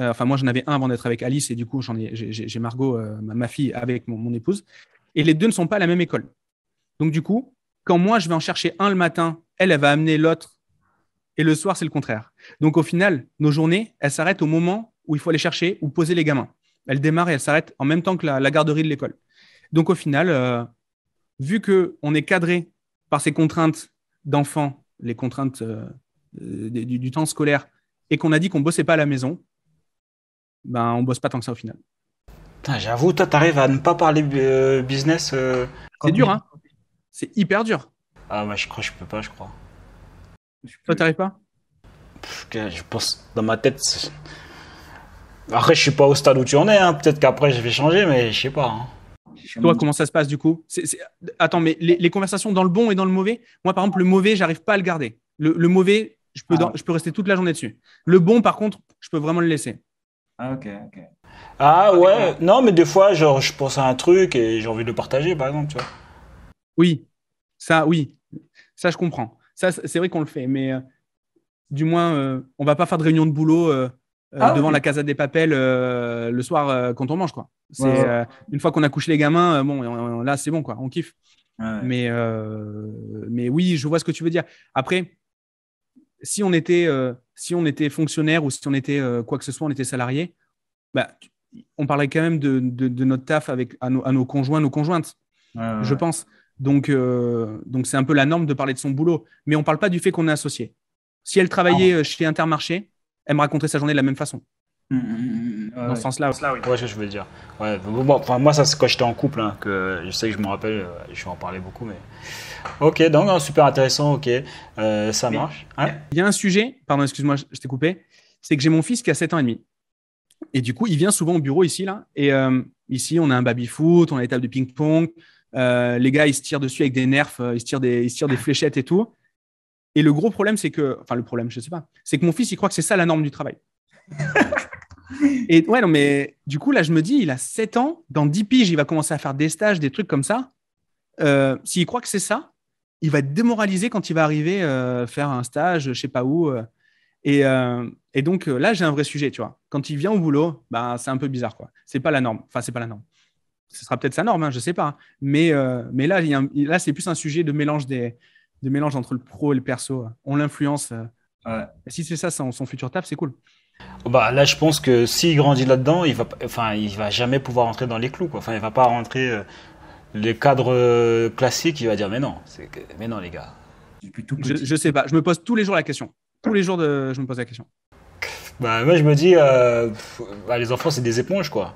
Euh, enfin, moi j'en avais un avant d'être avec Alice et du coup j'en ai, j'ai, j'ai Margot, euh, ma fille, avec mon, mon épouse. Et les deux ne sont pas à la même école. Donc, du coup, quand moi, je vais en chercher un le matin, elle, elle va amener l'autre. Et le soir, c'est le contraire. Donc, au final, nos journées, elles s'arrêtent au moment où il faut aller chercher ou poser les gamins. Elles démarrent et elles s'arrêtent en même temps que la, la garderie de l'école. Donc, au final, euh, vu qu'on est cadré par ces contraintes d'enfants, les contraintes euh, du, du temps scolaire, et qu'on a dit qu'on ne bossait pas à la maison, ben, on ne bosse pas tant que ça au final. Putain, j'avoue, toi, t'arrives à ne pas parler euh, business. Euh, c'est dur, hein. C'est hyper dur. Ah, bah, je crois, je peux pas, je crois. Toi, t'arrives pas? Pff, je pense, dans ma tête. C'est... Après, je suis pas au stade où tu en es, hein. Peut-être qu'après, je vais changer, mais je sais pas. Hein. Toi, comment ça se passe, du coup? c'est, c'est... Attends, mais les, les conversations dans le bon et dans le mauvais, moi, par exemple, le mauvais, j'arrive pas à le garder. Le, le mauvais, je peux, ah, dans... ouais. je peux rester toute la journée dessus. Le bon, par contre, je peux vraiment le laisser. Ah, ok, ok. Ah ouais, non mais des fois genre je pense à un truc et j'ai envie de le partager par exemple, tu vois. Oui, ça oui, ça je comprends. Ça c'est vrai qu'on le fait, mais euh, du moins euh, on va pas faire de réunion de boulot euh, ah, devant oui. la Casa des Papels euh, le soir euh, quand on mange quoi. C'est ouais, ouais. Euh, une fois qu'on a couché les gamins, euh, bon on, on, là c'est bon quoi, on kiffe. Ouais. Mais euh, mais oui, je vois ce que tu veux dire. Après. Si on était, euh, si on était fonctionnaire ou si on était euh, quoi que ce soit, on était salarié, bah, on parlerait quand même de, de, de notre taf avec, à, nos, à nos conjoints, nos conjointes, ah, je ouais. pense. Donc, euh, donc, c'est un peu la norme de parler de son boulot. Mais on ne parle pas du fait qu'on est associé. Si elle travaillait oh. chez Intermarché, elle me raconterait sa journée de la même façon. Mmh, mmh, mmh, ouais, Dans ce sens-là, oui. Ouais, c'est ce que je veux dire. Ouais, bon, enfin, moi, ça, c'est quand j'étais en couple, hein, que je sais que je me rappelle, je vais en parler beaucoup, mais. Ok, donc hein, super intéressant, ok, euh, ça mais, marche. Il hein y a un sujet, pardon, excuse-moi, je, je t'ai coupé, c'est que j'ai mon fils qui a sept ans et demi. Et du coup, il vient souvent au bureau ici, là. Et euh, ici, on a un baby-foot, on a des tables de ping-pong. Euh, les gars, ils se tirent dessus avec des nerfs, ils se tirent des, ils se tirent des fléchettes et tout. Et le gros problème, c'est que, enfin, le problème, je sais pas, c'est que mon fils, il croit que c'est ça la norme du travail. Et ouais, non, mais du coup, là, je me dis, il a sept ans, dans dix piges, il va commencer à faire des stages, des trucs comme ça. Euh, s'il croit que c'est ça, il va être démoralisé quand il va arriver euh, faire un stage, je sais pas où. Euh, et, euh, et donc euh, là, j'ai un vrai sujet, tu vois. Quand il vient au boulot, bah, c'est un peu bizarre, quoi. C'est pas la norme. Enfin, c'est pas la norme. Ce sera peut-être sa norme, hein, je sais pas. Mais, euh, mais là, il y a un, là, c'est plus un sujet de mélange, des, de mélange entre le pro et le perso. On l'influence. Euh, ouais. Si c'est ça, son, son futur taf, c'est cool. Bah, là, je pense que s'il grandit là-dedans, il va, enfin, il va jamais pouvoir rentrer dans les clous, quoi. Enfin, il va pas rentrer. Euh... Les cadres classiques, il va dire mais non, c'est que... mais non les gars. Tout je, je sais pas, je me pose tous les jours la question. Tous les jours, de... je me pose la question. Bah moi je me dis, euh... bah, les enfants c'est des éponges quoi.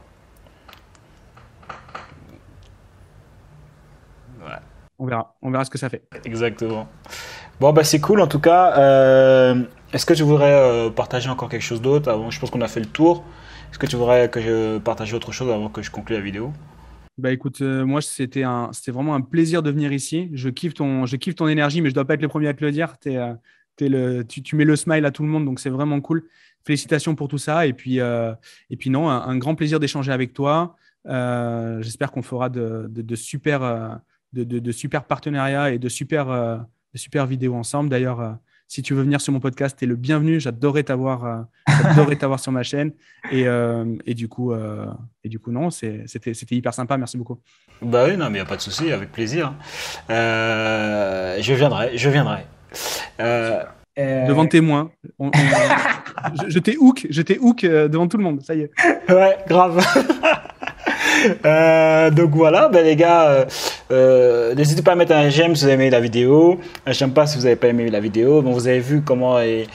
on verra, on verra ce que ça fait. Exactement. Bon, bah, c'est cool en tout cas. Euh, est-ce que tu voudrais euh, partager encore quelque chose d'autre avant? Je pense qu'on a fait le tour. Est-ce que tu voudrais que je partage autre chose avant que je conclue la vidéo? Bah écoute, euh, moi c'était un, c'était vraiment un plaisir de venir ici. Je kiffe ton, je kiffe ton énergie, mais je dois pas être le premier à te le dire. T'es, euh, t'es le, tu, tu mets le smile à tout le monde, donc c'est vraiment cool. Félicitations pour tout ça. Et puis, euh, et puis non, un, un grand plaisir d'échanger avec toi. Euh, j'espère qu'on fera de, de, de super, euh, de, de, de super partenariats et de super, euh, de super vidéos ensemble. D'ailleurs, euh, si tu veux venir sur mon podcast, t'es le bienvenu. J'adorais t'avoir, euh, j'adorais t'avoir sur ma chaîne. Et, euh, et du coup, euh, et du coup, non, c'est, c'était, c'était hyper sympa. Merci beaucoup. Bah oui, non, mais il n'y a pas de souci, avec plaisir. Euh, je viendrai, je viendrai. Euh, devant euh... témoins. On, on, je, je t'ai hook, je t'ai hook devant tout le monde. Ça y est. Ouais, grave. Euh, donc voilà, ben les gars, euh, euh, n'hésitez pas à mettre un j'aime si vous avez aimé la vidéo, un j'aime pas si vous n'avez pas aimé la vidéo. Bon, vous avez vu comment est...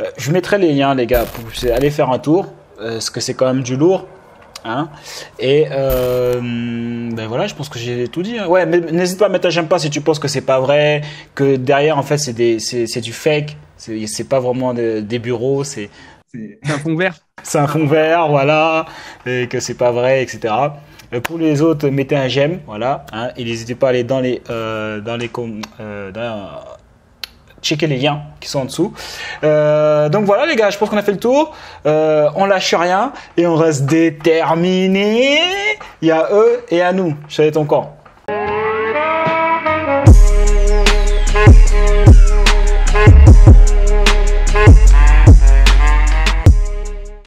euh, je mettrai les liens, les gars, pour aller faire un tour, euh, parce que c'est quand même du lourd, hein. Et euh, ben voilà, je pense que j'ai tout dit, hein. Ouais, mais n'hésite pas à mettre un j'aime pas si tu penses que c'est pas vrai, que derrière en fait c'est des, c'est, c'est du fake, c'est, c'est pas vraiment de, des bureaux, c'est C'est un fond vert. C'est un fond vert, voilà, et que c'est pas vrai, et cetera. Pour les autres, mettez un j'aime, voilà, hein, et n'hésitez pas à aller dans les, euh, dans les, com- euh, dans, euh, checker les liens qui sont en dessous. Euh, donc voilà les gars, je pense qu'on a fait le tour. Euh, on lâche rien et on reste déterminé. Il y a eux et à nous. Je savais ton camp.